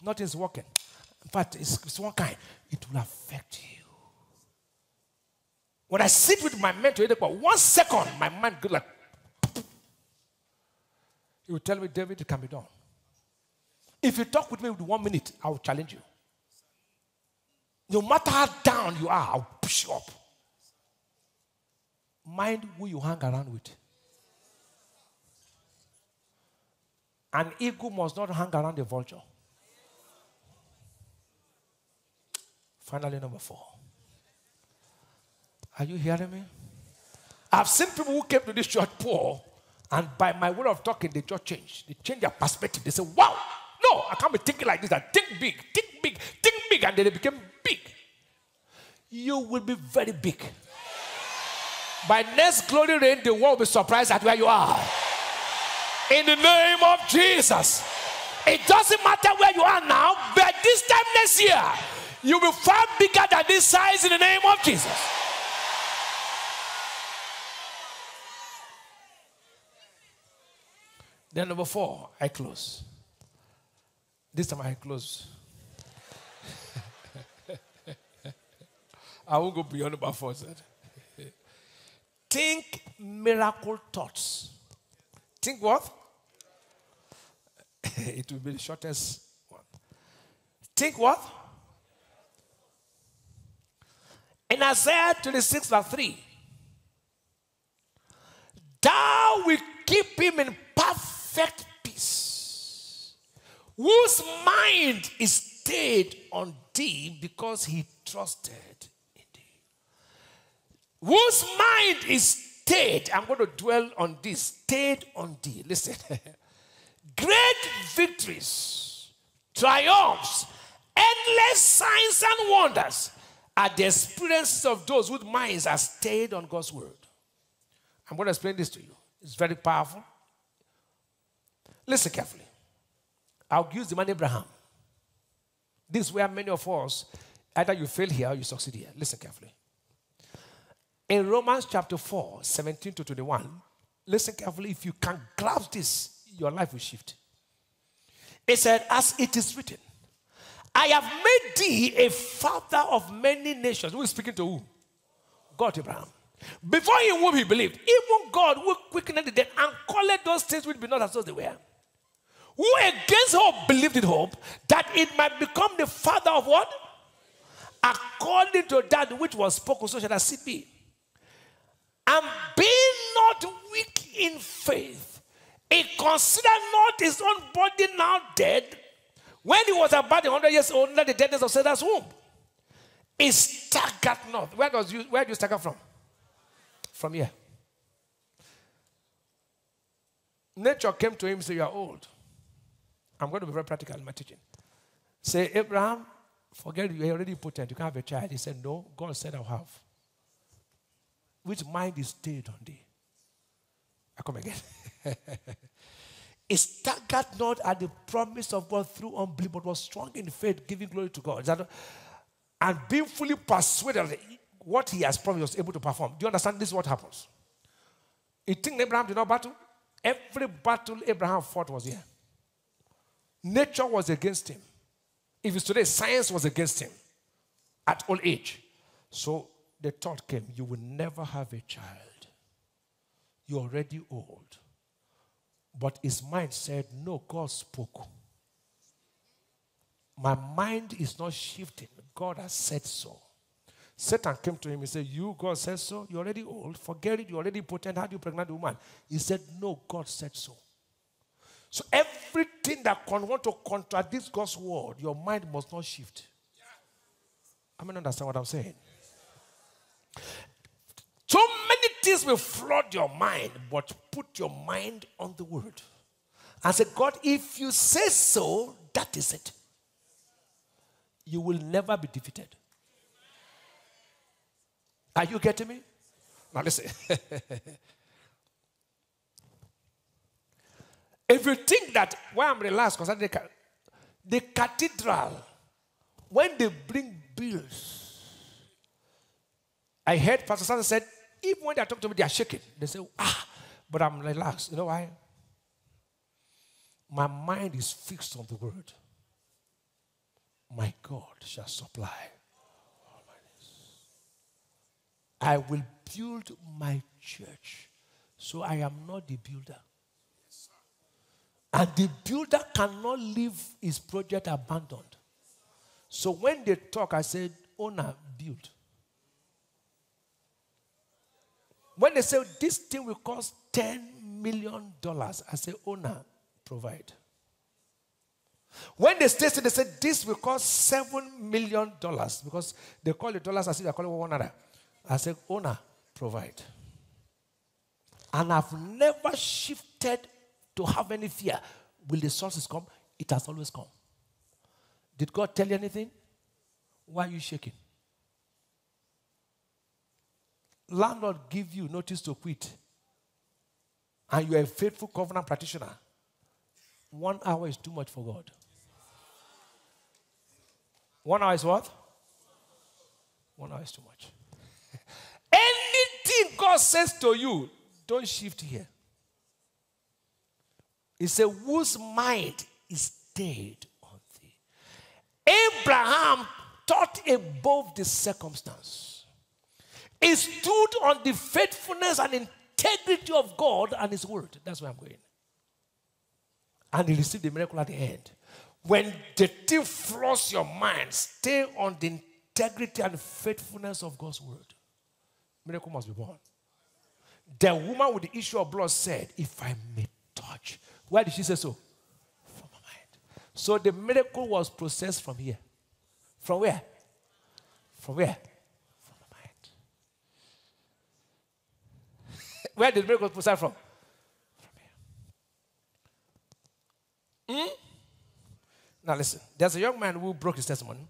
Nothing's working. In fact, it's one kind. It will affect you. When I sit with my mentor, for 1 second, my mind goes like, he will tell me, David, it can be done. If you talk with me with 1 minute, I will challenge you. No matter how down you are, I will push you up. Mind who you hang around with. An eagle must not hang around a vulture. Finally, number 4. Are you hearing me? I've seen people who came to this church poor, and by my way of talking, they just change. They change their perspective. They say, wow, no, I can't be thinking like this. I think big, think big, think big, and then they became big. You will be very big. By next glory reign, the world will be surprised at where you are. In the name of Jesus. It doesn't matter where you are now, but this time next year, you will be far bigger than this size in the name of Jesus. Then number 4, I close. This time I close. I won't go beyond number 4. Think miracle thoughts. Think what? It will be the shortest one. Think what? In Isaiah 26:3, thou will keep him in perfect peace, whose mind is stayed on thee because he trusted in thee. Whose mind is stayed, I'm going to dwell on this, stayed on thee. Listen, great victories, triumphs, endless signs and wonders are the experiences of those whose minds are stayed on God's word. I'm going to explain this to you. It's very powerful. Listen carefully. I'll use the man Abraham. This is where many of us, either you fail here or you succeed here. Listen carefully. In Romans chapter 4:17-21, listen carefully. If you can grasp this, your life will shift. It said, as it is written, I have made thee a father of many nations. Who is speaking to who? God, Abraham. Before in whom he believed, even God who quickened the dead and called those things which be not as though they were. Who against hope believed in hope, that it might become the father of what? According to that which was spoken, so shall the seed be. And being not weak in faith, he considered not his own body now dead, when he was about 100 years old, under the deadness of Sarah's womb. He staggered not. Where do you stagger from? From here. Nature came to him and said, you are old. I'm going to be very practical in my teaching. Say, Abraham, forget you are already potent. You can't have a child. He said, no, God said I'll have. Which mind is stayed on thee? I come again. He staggered not at the promise of God through unbelief, but was strong in faith, giving glory to God. And being fully persuaded that what he has promised, was able to perform. Do you understand? This is what happens. You think Abraham did not battle? Every battle Abraham fought was here. Nature was against him. If it's today, science was against him at old age. So the thought came, you will never have a child. You're already old. But his mind said, no, God spoke. My mind is not shifting. God has said so. Satan came to him and said, you, God said so? You're already old. Forget it. You're already potent. How do you pregnant a woman? He said, no, God said so. So everything that can want to contradict God's word, your mind must not shift. I mean, understand what I'm saying? So many things will flood your mind, but put your mind on the word. And say, God, if you say so, that is it. You will never be defeated. Are you getting me? Now listen. If you think that, why I'm relaxed concerning the cathedral, when they bring bills, I heard Pastor Sanders said, even when they talk to me, they are shaking. They say, ah, but I'm relaxed. You know why? My mind is fixed on the word. My God shall supply. I will build my church. So I am not the builder. Yes, sir. And the builder cannot leave his project abandoned. So when they talk, I said, owner, build. When they say, this thing will cost $10 million, I say, owner, provide. When they say, this will cost $7 million, because they call the dollars as if they call it one another. I say, owner, provide. And I've never shifted to have any fear. Will the sources come? It has always come. Did God tell you anything? Why are you shaking? Landlord give you notice to quit. And you are a faithful covenant practitioner. 1 hour is too much for God. 1 hour is what? 1 hour is too much. Anything God says to you, don't shift here. He said, whose mind is stayed on thee? Abraham thought above the circumstance. He stood on the faithfulness and integrity of God and his word. That's where I'm going. And he received the miracle at the end. When the thing floods your mind, stay on the integrity and faithfulness of God's word. Miracle must be born. The woman with the issue of blood said, if I may touch. Why did she say so? From her mind. So the miracle was processed from here. From where? From where? From her mind. Where did the miracle process from? From here. Now listen, there's a young man who broke his testimony.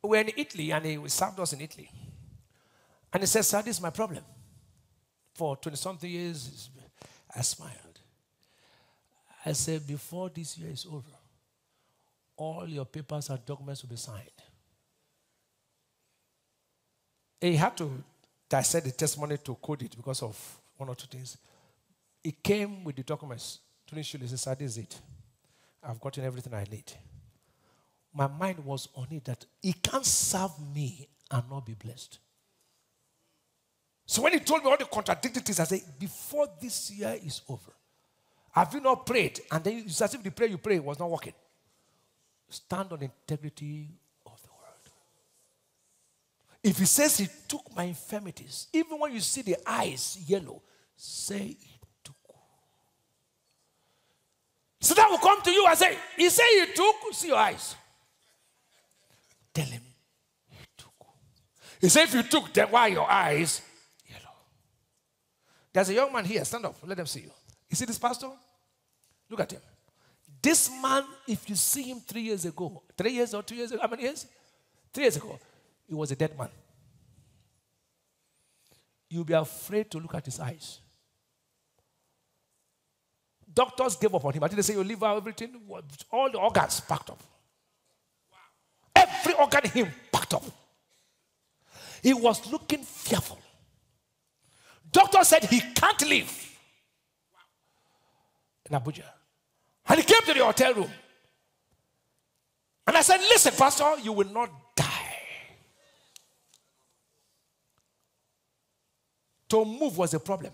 We're in Italy and he served us in Italy. And he said, sir, this is my problem. For 20-something years, I smiled. I said, before this year is over, all your papers and documents will be signed. He had to dissect the testimony to code it because of one or two things. He came with the documents. He said, sir, this is it. I've gotten everything I need. My mind was on it that he can't serve me and not be blessed. So when he told me all the contradictory things, I said, before this year is over, have you not prayed? And then it's as if the prayer you prayed was not working. Stand on the integrity of the word. If he says he took my infirmities, even when you see the eyes yellow, say he took. So that will come to you and say, he said he took, see your eyes. Tell him he took. He said if you took, then why your eyes? There's a young man here. Stand up. Let them see you. You see this pastor? Look at him. This man, if you see him 3 years ago, 3 years or 2 years ago, how many years? 3 years ago, he was a dead man. You'll be afraid to look at his eyes. Doctors gave up on him. I didn't say your liver, everything. All the organs packed up. Wow. Every organ in him packed up. He was looking fearful. Doctor said he can't leave in Abuja. And he came to the hotel room. And I said, listen, pastor, you will not die. To move was a problem.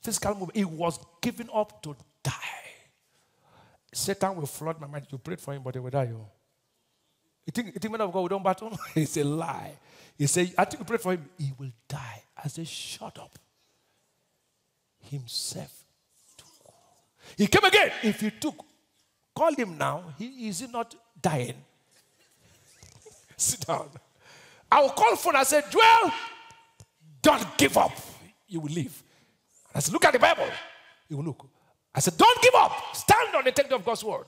Physical movement. He was giving up to die. Satan will flood my mind. You prayed for him, but he will die. You think man of God, we don't battle? It's a lie. He said, I think you prayed for him. He will die. I said, shut up. Himself took. He came again. If he took, call him now. Is he not dying? Sit down. I will call phone. I said, Joel, don't give up. You will live. I said, look at the Bible. He will look. I said, don't give up. Stand on the text of God's word.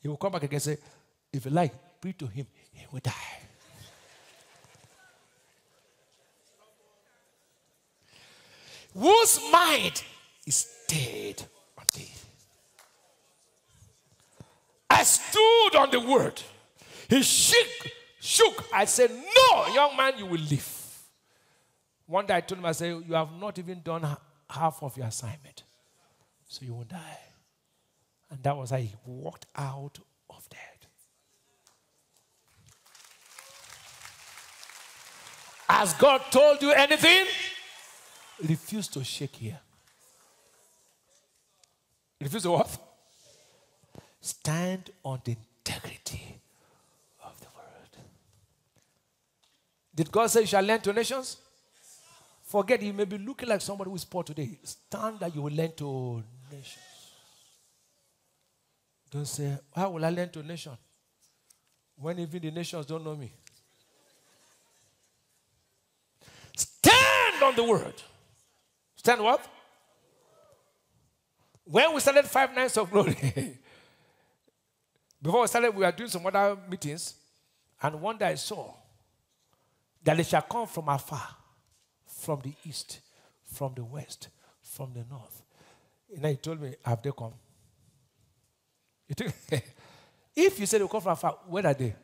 He will come back again and say, if you like, pray to him. He will die. Whose mind is stayed on thee? I stood on the word. He shook. I said, no, young man, you will live. One day I told him, I said, you have not even done half of your assignment. So you won't die. And that was how he walked out of death. Has God told you anything? Refuse to shake here. Refuse to what? Stand on the integrity of the word. Did God say you shall lend to nations? Forget, you may be looking like somebody who is poor today. Stand that you will lend to nations. Don't say, how will I lend to a nation when even the nations don't know me? Stand on the word. Stand what? When we started 5 nights of glory, before we started, we were doing some other meetings, and one day I saw that they shall come from afar, from the east, from the west, from the north. And he told me, have they come? If you said you come from afar, where are they?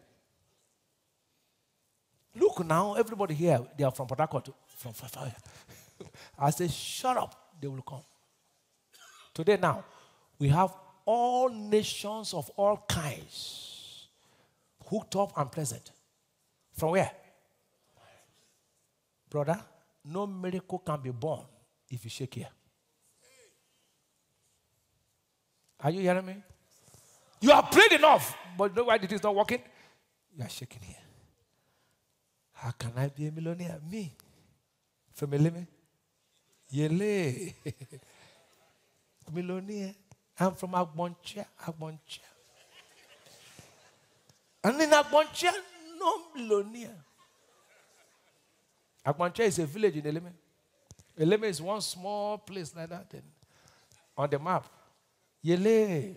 Look now, everybody here, they are from Port Harcourt, from Fafaya. I say, shut up, they will come. Today now, we have all nations of all kinds hooked up and present. From where? Brother, no miracle can be born if you shake here. Are you hearing me? You have prayed enough, but know why it is not working? You are shaking here. How can I be a millionaire? Me? Family me? Yele. Millionaire. I'm from Agbonchia. Agbonchia. And in Agbonchia, no millionaire. Agbonchia is a village in Eleme. Eleme is one small place like that on the map. Yele.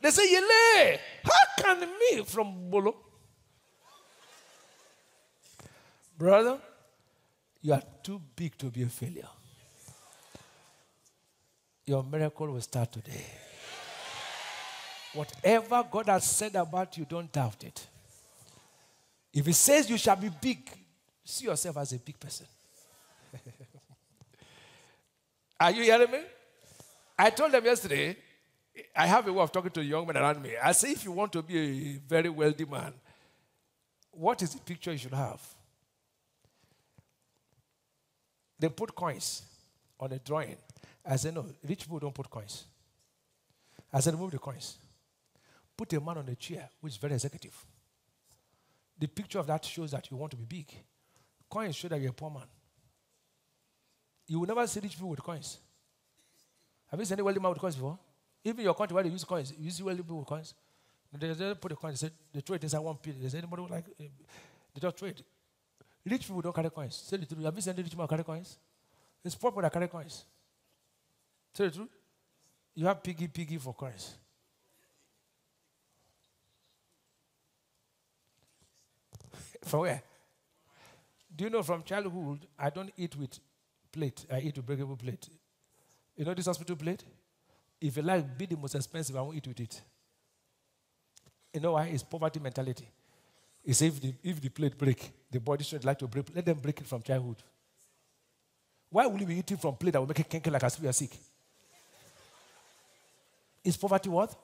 They say, Yele, how can me from Bolo? Brother, you are too big to be a failure. Your miracle will start today. Whatever God has said about you, don't doubt it. If He says you shall be big, see yourself as a big person. Are you hearing me? I told them yesterday, I have a way of talking to young men around me. I say, if you want to be a very wealthy man, what is the picture you should have? They put coins on a drawing. I said, no, rich people don't put coins. I said, remove the coins. Put a man on a chair, which is very executive. The picture of that shows that you want to be big. Coins show that you're a poor man. You will never see rich people with coins. Have you seen any wealthy man with coins before? Even your country, where they use coins, you see wealthy people with coins. They just put the coins, they throw it inside one pit. They say, anybody like, they just throw it. Rich people don't carry coins. Say the truth. Have you seen any rich man carry coins? It's poor people that carry coins. Say the truth. You have piggy for coins. From where? Do you know from childhood, I don't eat with plate, I eat with breakable plate. You know this hospital plate? If you like, be the most expensive, I won't eat with it. You know why? It's poverty mentality. It's if the plate break, the body should like to break. Let them break it from childhood. Why will you be eating from plate that will make it kinky like as if you are sick? Is poverty what?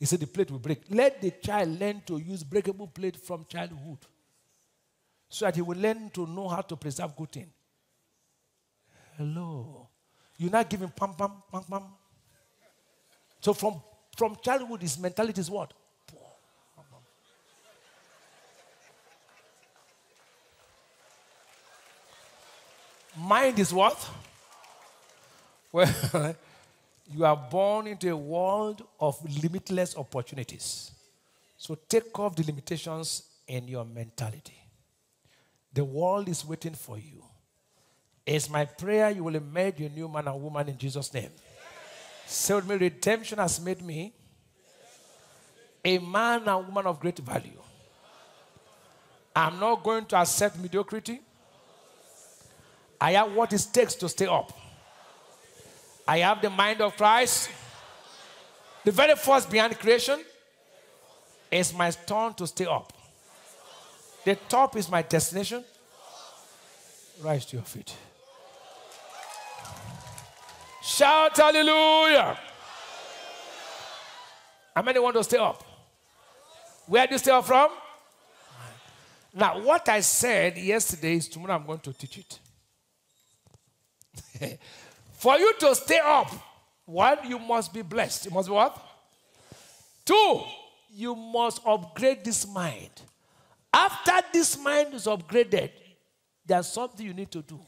He said the plate will break. Let the child learn to use breakable plate from childhood so that he will learn to know how to preserve good things. Hello. You're not giving pam, pam, pam, pam. So from childhood, his mentality is what? Pum, pum, pum. Mind is what? Well, you are born into a world of limitless opportunities. So take off the limitations in your mentality. The world is waiting for you. It's my prayer you will emerge a new man and woman in Jesus' name. Say with me, redemption has made me a man and woman of great value. I'm not going to accept mediocrity. I have what it takes to stay up. I have the mind of Christ. The very force behind creation is my turn to stay up. The top is my destination. Rise to your feet. Shout hallelujah. How many want to stay up? Where do you steal from? Now, what I said yesterday is tomorrow I'm going to teach it. For you to stay up, one, you must be blessed. You must be what? Two, you must upgrade this mind. After this mind is upgraded, there's something you need to do.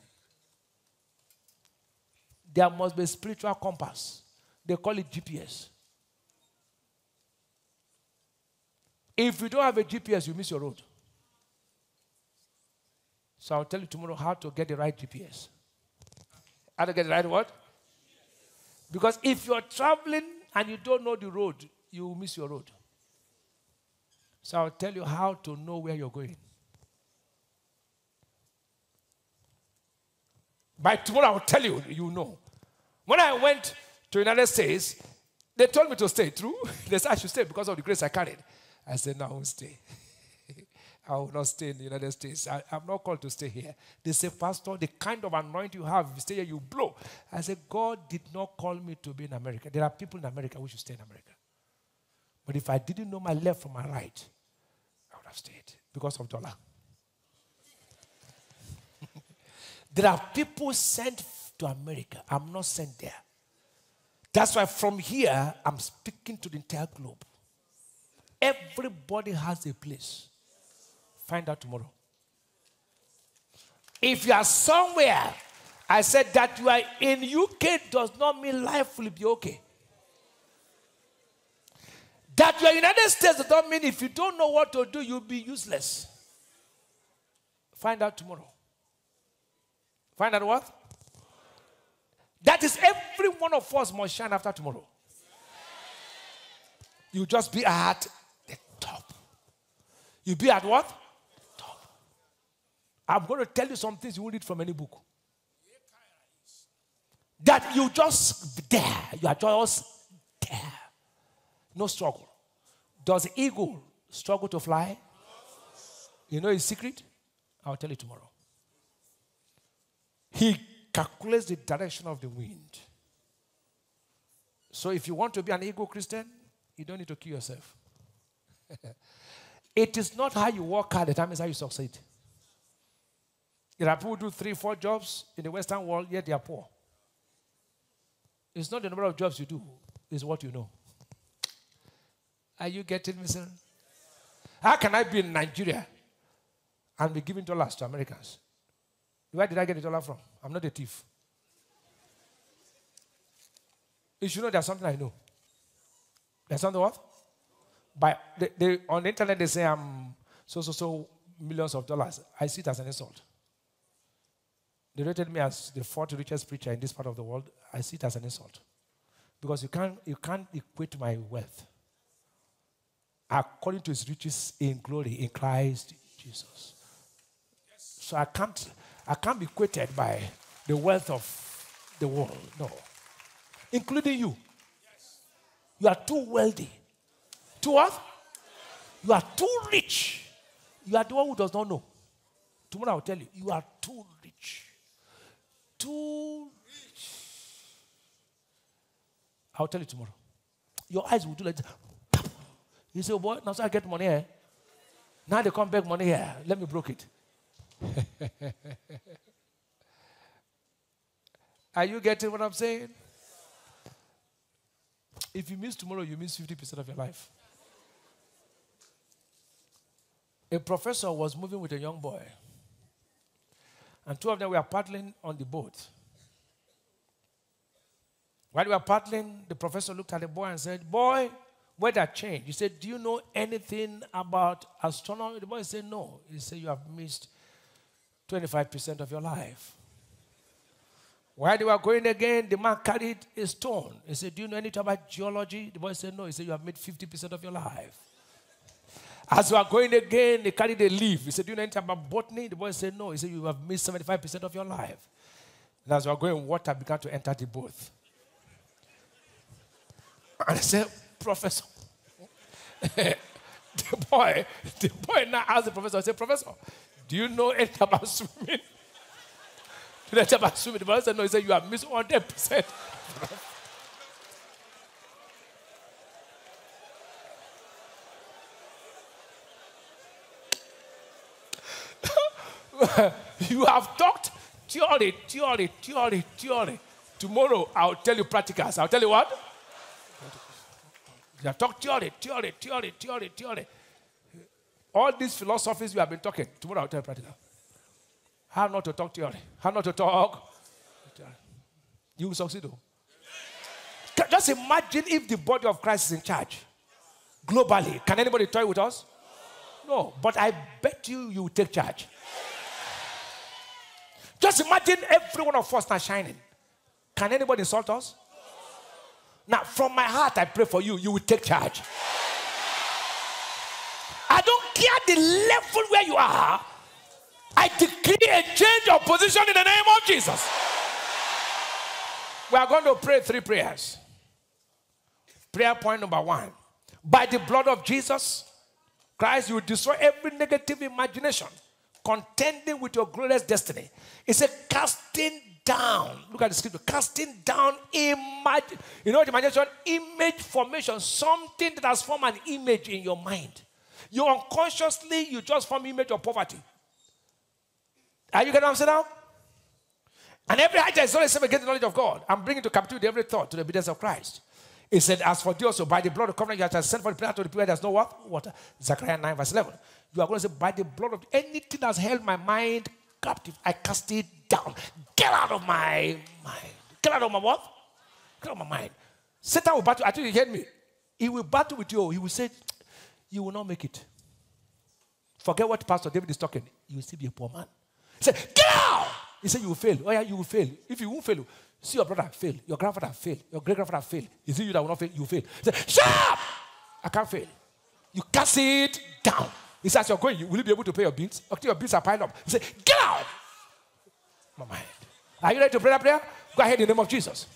There must be a spiritual compass. They call it GPS. If you don't have a GPS, you miss your road. So I'll tell you tomorrow how to get the right GPS. How to get the right what? Because if you're traveling and you don't know the road, you will miss your road. So I'll tell you how to know where you're going. By tomorrow, I'll tell you, you know. When I went to the United States, they told me to stay. True? They said I should stay because of the grace I carried. I said, no, I won't stay. I will not stay in the United States. I'm not called to stay here. They say, Pastor, the kind of anointing you have, if you stay here, you blow. I said, God did not call me to be in America. There are people in America who should stay in America. But if I didn't know my left from my right, I would have stayed because of dollar. There are people sent to America. I'm not sent there. That's why from here, I'm speaking to the entire globe. Everybody has a place. Find out tomorrow. If you are somewhere, I said that you are in UK does not mean life will be okay. That you are in the United States does not mean if you don't know what to do, you'll be useless. Find out tomorrow. Find out what? That is every one of us must shine after tomorrow. You just be at the top. You be at what? The top. I'm going to tell you some things you won't read from any book. That you just there. You are just there. No struggle. Does the eagle struggle to fly? You know his secret? I'll tell you tomorrow. He calculates the direction of the wind. So if you want to be an ego Christian, you don't need to kill yourself. It is not how you work hard, that is how you succeed. There are people who do 3, 4 jobs in the Western world, yet they are poor. It's not the number of jobs you do, it's what you know. Are you getting me, sir? How can I be in Nigeria and be giving dollars to Americans? Where did I get the dollar from? I'm not a thief. You should know there's something I know. There's something what? On the internet, they say I'm so millions of dollars. I see it as an insult. They rated me as the 4th richest preacher in this part of the world. I see it as an insult. Because you can't equate my wealth according to his riches in glory in Christ Jesus. Yes. So I can't be quoted by the wealth of the world, no. Including you. Yes. You are too wealthy. Too what? Yes. You are too rich. You are the one who does not know. Tomorrow I will tell you, you are too rich. Too rich. I will tell you tomorrow. Your eyes will do like this. You say, oh boy, now so I get money here. Now they come back money here. Let me broke it. Are you getting what I'm saying? If you miss tomorrow, you miss 50% of your life. A professor was moving with a young boy, and two of them were paddling on the boat. While they were paddling, the professor looked at the boy and said, "Boy, weather change." He said, "Do you know anything about astronomy?" The boy said, "No." He said, "You have missed 25% of your life." While they were going again, the man carried a stone. He said, "Do you know anything about geology?" The boy said, "No." He said, "You have made 50% of your life." As we are going again, they carried a leaf. He said, "Do you know anything about botany?" The boy said, "No." He said, "You have made 75% of your life." And as we are going, water began to enter the boat. And I said, "Professor." the boy now asked the professor, I said, "Professor, do you know anything about swimming?" Do you know anything about swimming? The boy said, "No." He said, "You have missed 100%. You have talked theory. Tomorrow, I'll tell you practicals. I'll tell you what? You have talked theory. All these philosophies we have been talking, tomorrow I'll tell you practical. How not to talk theory. How not to talk theory. You will succeed though. Just imagine if the body of Christ is in charge. Globally. Can anybody toy with us? No. But I bet you will take charge. Just imagine every one of us now shining. Can anybody insult us? Now, from my heart, I pray for you. You will take charge. I don't care the level where you are. I decree a change of position in the name of Jesus. We are going to pray three prayers. Prayer point number one. By the blood of Jesus Christ, you will destroy every negative imagination contending with your glorious destiny. It's a casting down. Look at the scripture. Casting down image. You know what imagination? Image formation. Something that has formed an image in your mind. You unconsciously, you just form image of poverty. Are you getting what I'm saying now? And every idea is not except against the knowledge of God. I'm bringing to captivity every thought to the obedience of Christ. He said, as for thee also, by the blood of covenant, you have sent for the prayer to the people that has no water. Zechariah 9 verse 11. You are going to say, by the blood of anything that's held my mind captive, I cast it down. Get out of my mind. Get out of my what? Get out of my mind. Satan will battle. I think you heard me. He will battle with you. He will say, you will not make it. Forget what Pastor David is talking. You will still be a poor man. He said, get out! He said, you will fail. Oh yeah, you will fail. If you won't fail, see your brother fail. Your grandfather fail. Your great-grandfather fail. Is it you that will not fail? You fail. He said, shut up! I can't fail. You cast it down. He said, as you're going, will you be able to pay your bills? Okay, your bills are piled up. He said, get out! My mind. Are you ready to pray that prayer? Go ahead in the name of Jesus.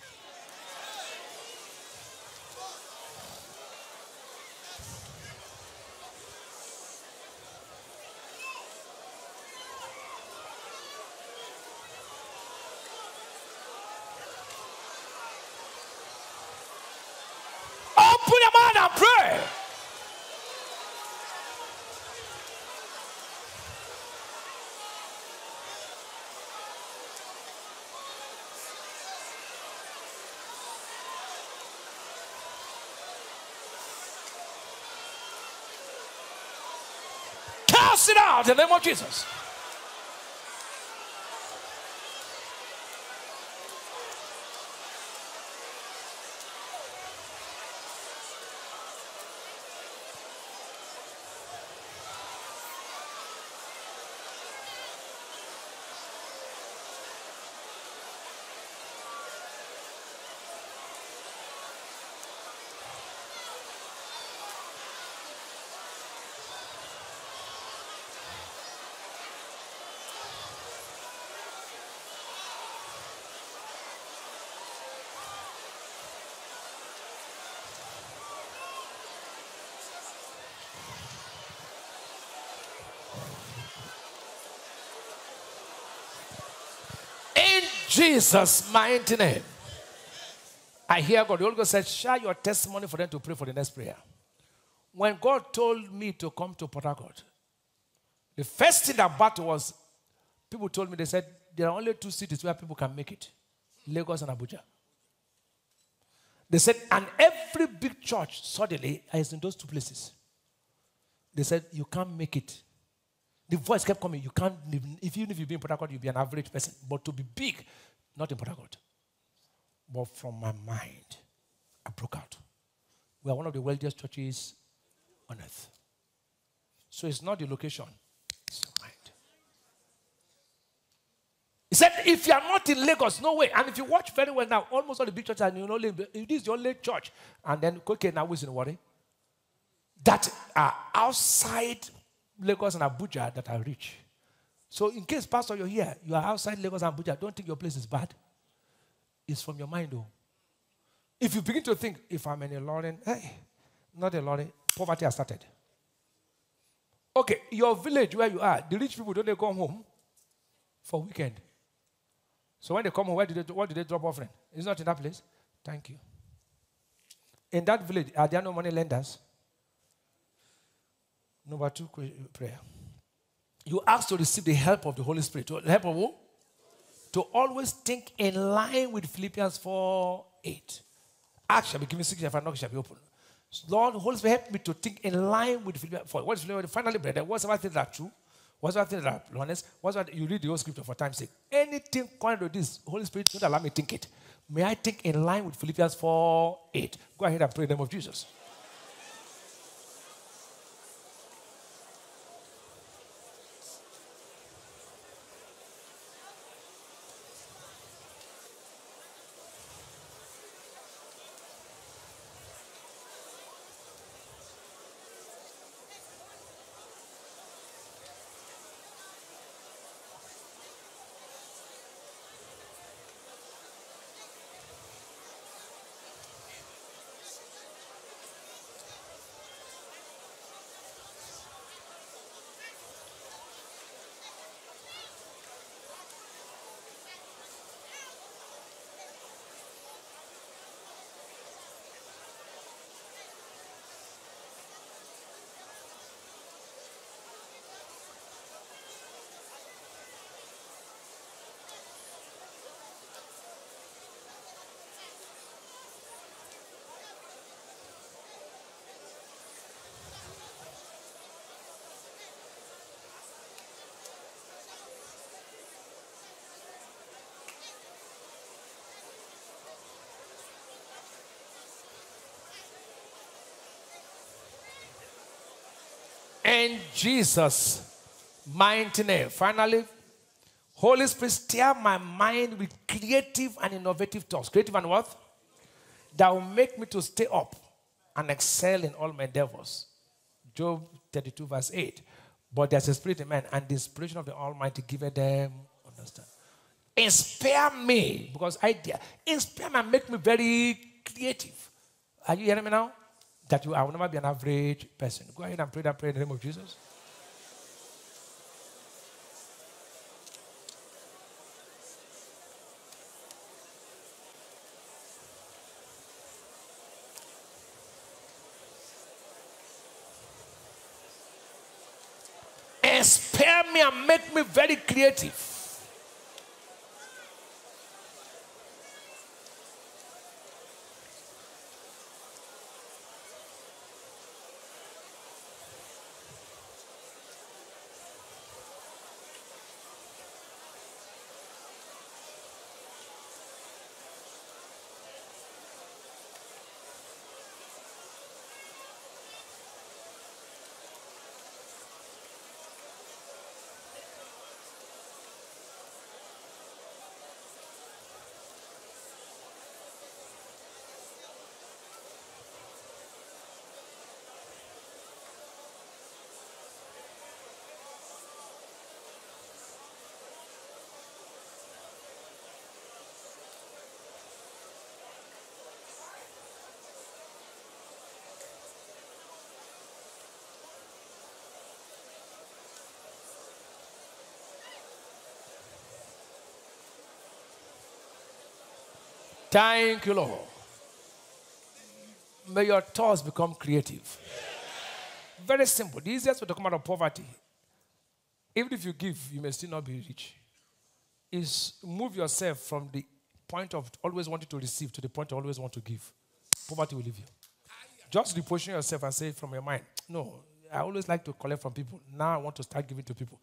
Sit out in the name of Jesus. Jesus' mighty name. I hear God. The Holy Ghost said, share your testimony for them to pray for the next prayer. When God told me to come to Port Harcourt, the first thing that battle was, people told me, they said, there are only two cities where people can make it. Lagos and Abuja. They said, and every big church suddenly is in those two places. They said, you can't make it. The voice kept coming. You can't, even if you be in Port Harcourt, you'll be an average person. But to be big, not in Port Harcourt. But from my mind, I broke out. We are one of the wealthiest churches on earth. So it's not the location, it's your mind. He said, if you are not in Lagos, no way. And if you watch very well now, almost all the big churches are in only, it is the only church. And then, okay, now who's in worry? That are outside Lagos and Abuja that are rich. So in case, Pastor, you're here, you are outside Lagos and Abuja, don't think your place is bad. It's from your mind, though. If you begin to think, if I'm in a lorry, hey, not a lorry, poverty has started. Okay, your village where you are, the rich people, don't they come home for weekend? So when they come home, where do they, what do they drop offering? It's not in that place. Thank you. In that village, are there no money lenders? Number two prayer. You ask to receive the help of the Holy Spirit. The help of who? To always think in line with Philippians 4:8. Acts shall be given 6, and knock shall be opened. Lord, Holy Spirit, help me to think in line with Philippians 4. What is Philippians? Finally, brethren, whatsoever things are true, whatsoever things are honest, whatsoever you read the whole scripture for time's sake. Anything contrary to this, Holy Spirit, don't allow me to think it. May I think in line with Philippians 4:8. Go ahead and pray in the name of Jesus. In Jesus' mighty name. Finally, Holy Spirit, steer my mind with creative and innovative thoughts. Creative and what? That will make me to stay up and excel in all my endeavors. Job 32 verse 8. But there's a spirit in man, and the inspiration of the Almighty giveth them understanding. Inspire me, because I dare. Inspire me and make me very creative. Are you hearing me now? That I will never be an average person. Go ahead and pray that prayer in the name of Jesus. Inspire me and make me very creative. Thank you, Lord. May your thoughts become creative. Yeah. Very simple. The easiest way to come out of poverty, even if you give, you may still not be rich, is move yourself from the point of always wanting to receive to the point of always want to give. Poverty will leave you. Just reposition yourself and say from your mind, no, I always like to collect from people. Now I want to start giving to people.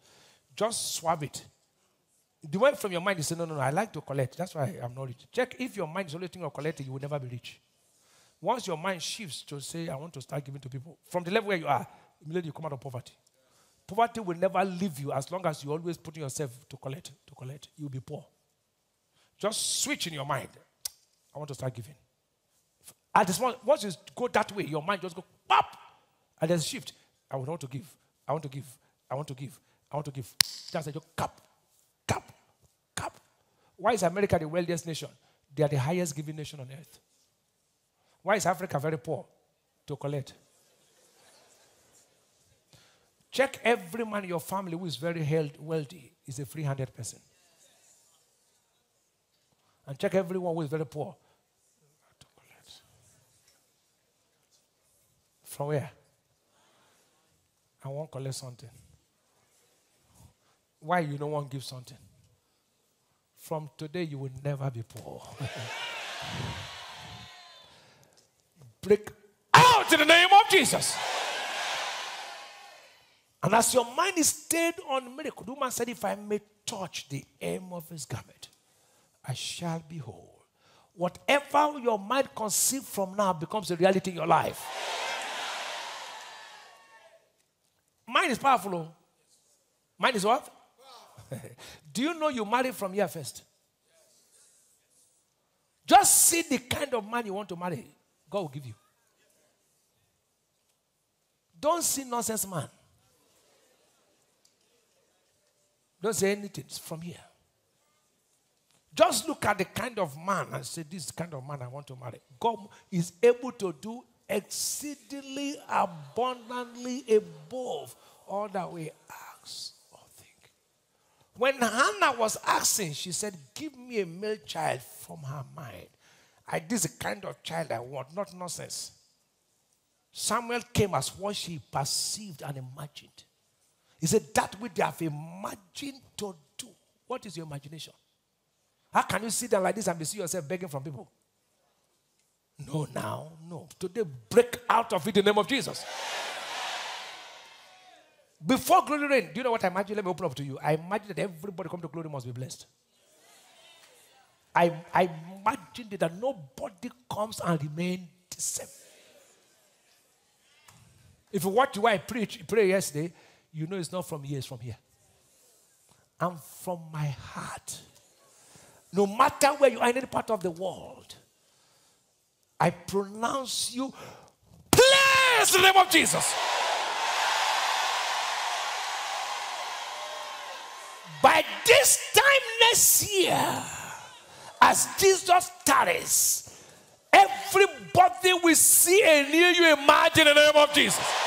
Just swab it. The one from your mind is saying, no, I like to collect. That's why I'm not rich. Check if your mind is only thinking of collecting, you will never be rich. Once your mind shifts to say, I want to start giving to people, from the level where you are, immediately you come out of poverty. Poverty will never leave you as long as you're always putting yourself to collect, You'll be poor. Just switch in your mind. I want to start giving. At this moment, once you go that way, your mind just goes, pop, and there's a shift. I want to give. I want to give. I want to give. I want to give. That's a cup. Why is America the wealthiest nation? They are the highest giving nation on earth. Why is Africa very poor? To collect. Check every man in your family who is very wealthy is a free-handed person. And check everyone who is very poor. To collect. From where? I won't collect something. why you don't want to give something. From today, you will never be poor. Break out in the name of Jesus. And as your mind is stayed on miracle, the woman said, if I may touch the hem of his garment, I shall be whole. Whatever your mind conceives from now becomes a reality in your life. Mind is powerful. Mind is what? Do you know you marry from here first? Just see the kind of man you want to marry. God will give you. Don't see nonsense man. Don't say anything. It's from here. Just look at the kind of man and say, this kind of man I want to marry. God is able to do exceedingly abundantly above all that we ask or think. When Hannah was asking, she said, give me a male child from her mind. This is the kind of child I want, not nonsense. Samuel came as what she perceived and imagined. He said, that which they have imagined to do. What is your imagination? How can you sit down like this and see yourself begging from people? No, now, no. Today, break out of it in the name of Jesus. Before glory reign, do you know what I imagine? Let me open up to you. I imagine that everybody come to glory must be blessed. I imagine that nobody comes and remains the same. If you watch what I pray yesterday, you know it's not from here, it's from here. And from my heart. No matter where you are in any part of the world, I pronounce you blessed in the name of Jesus. By this time next year, as Jesus tarries, everybody will see and hear you. Imagine in the name of Jesus.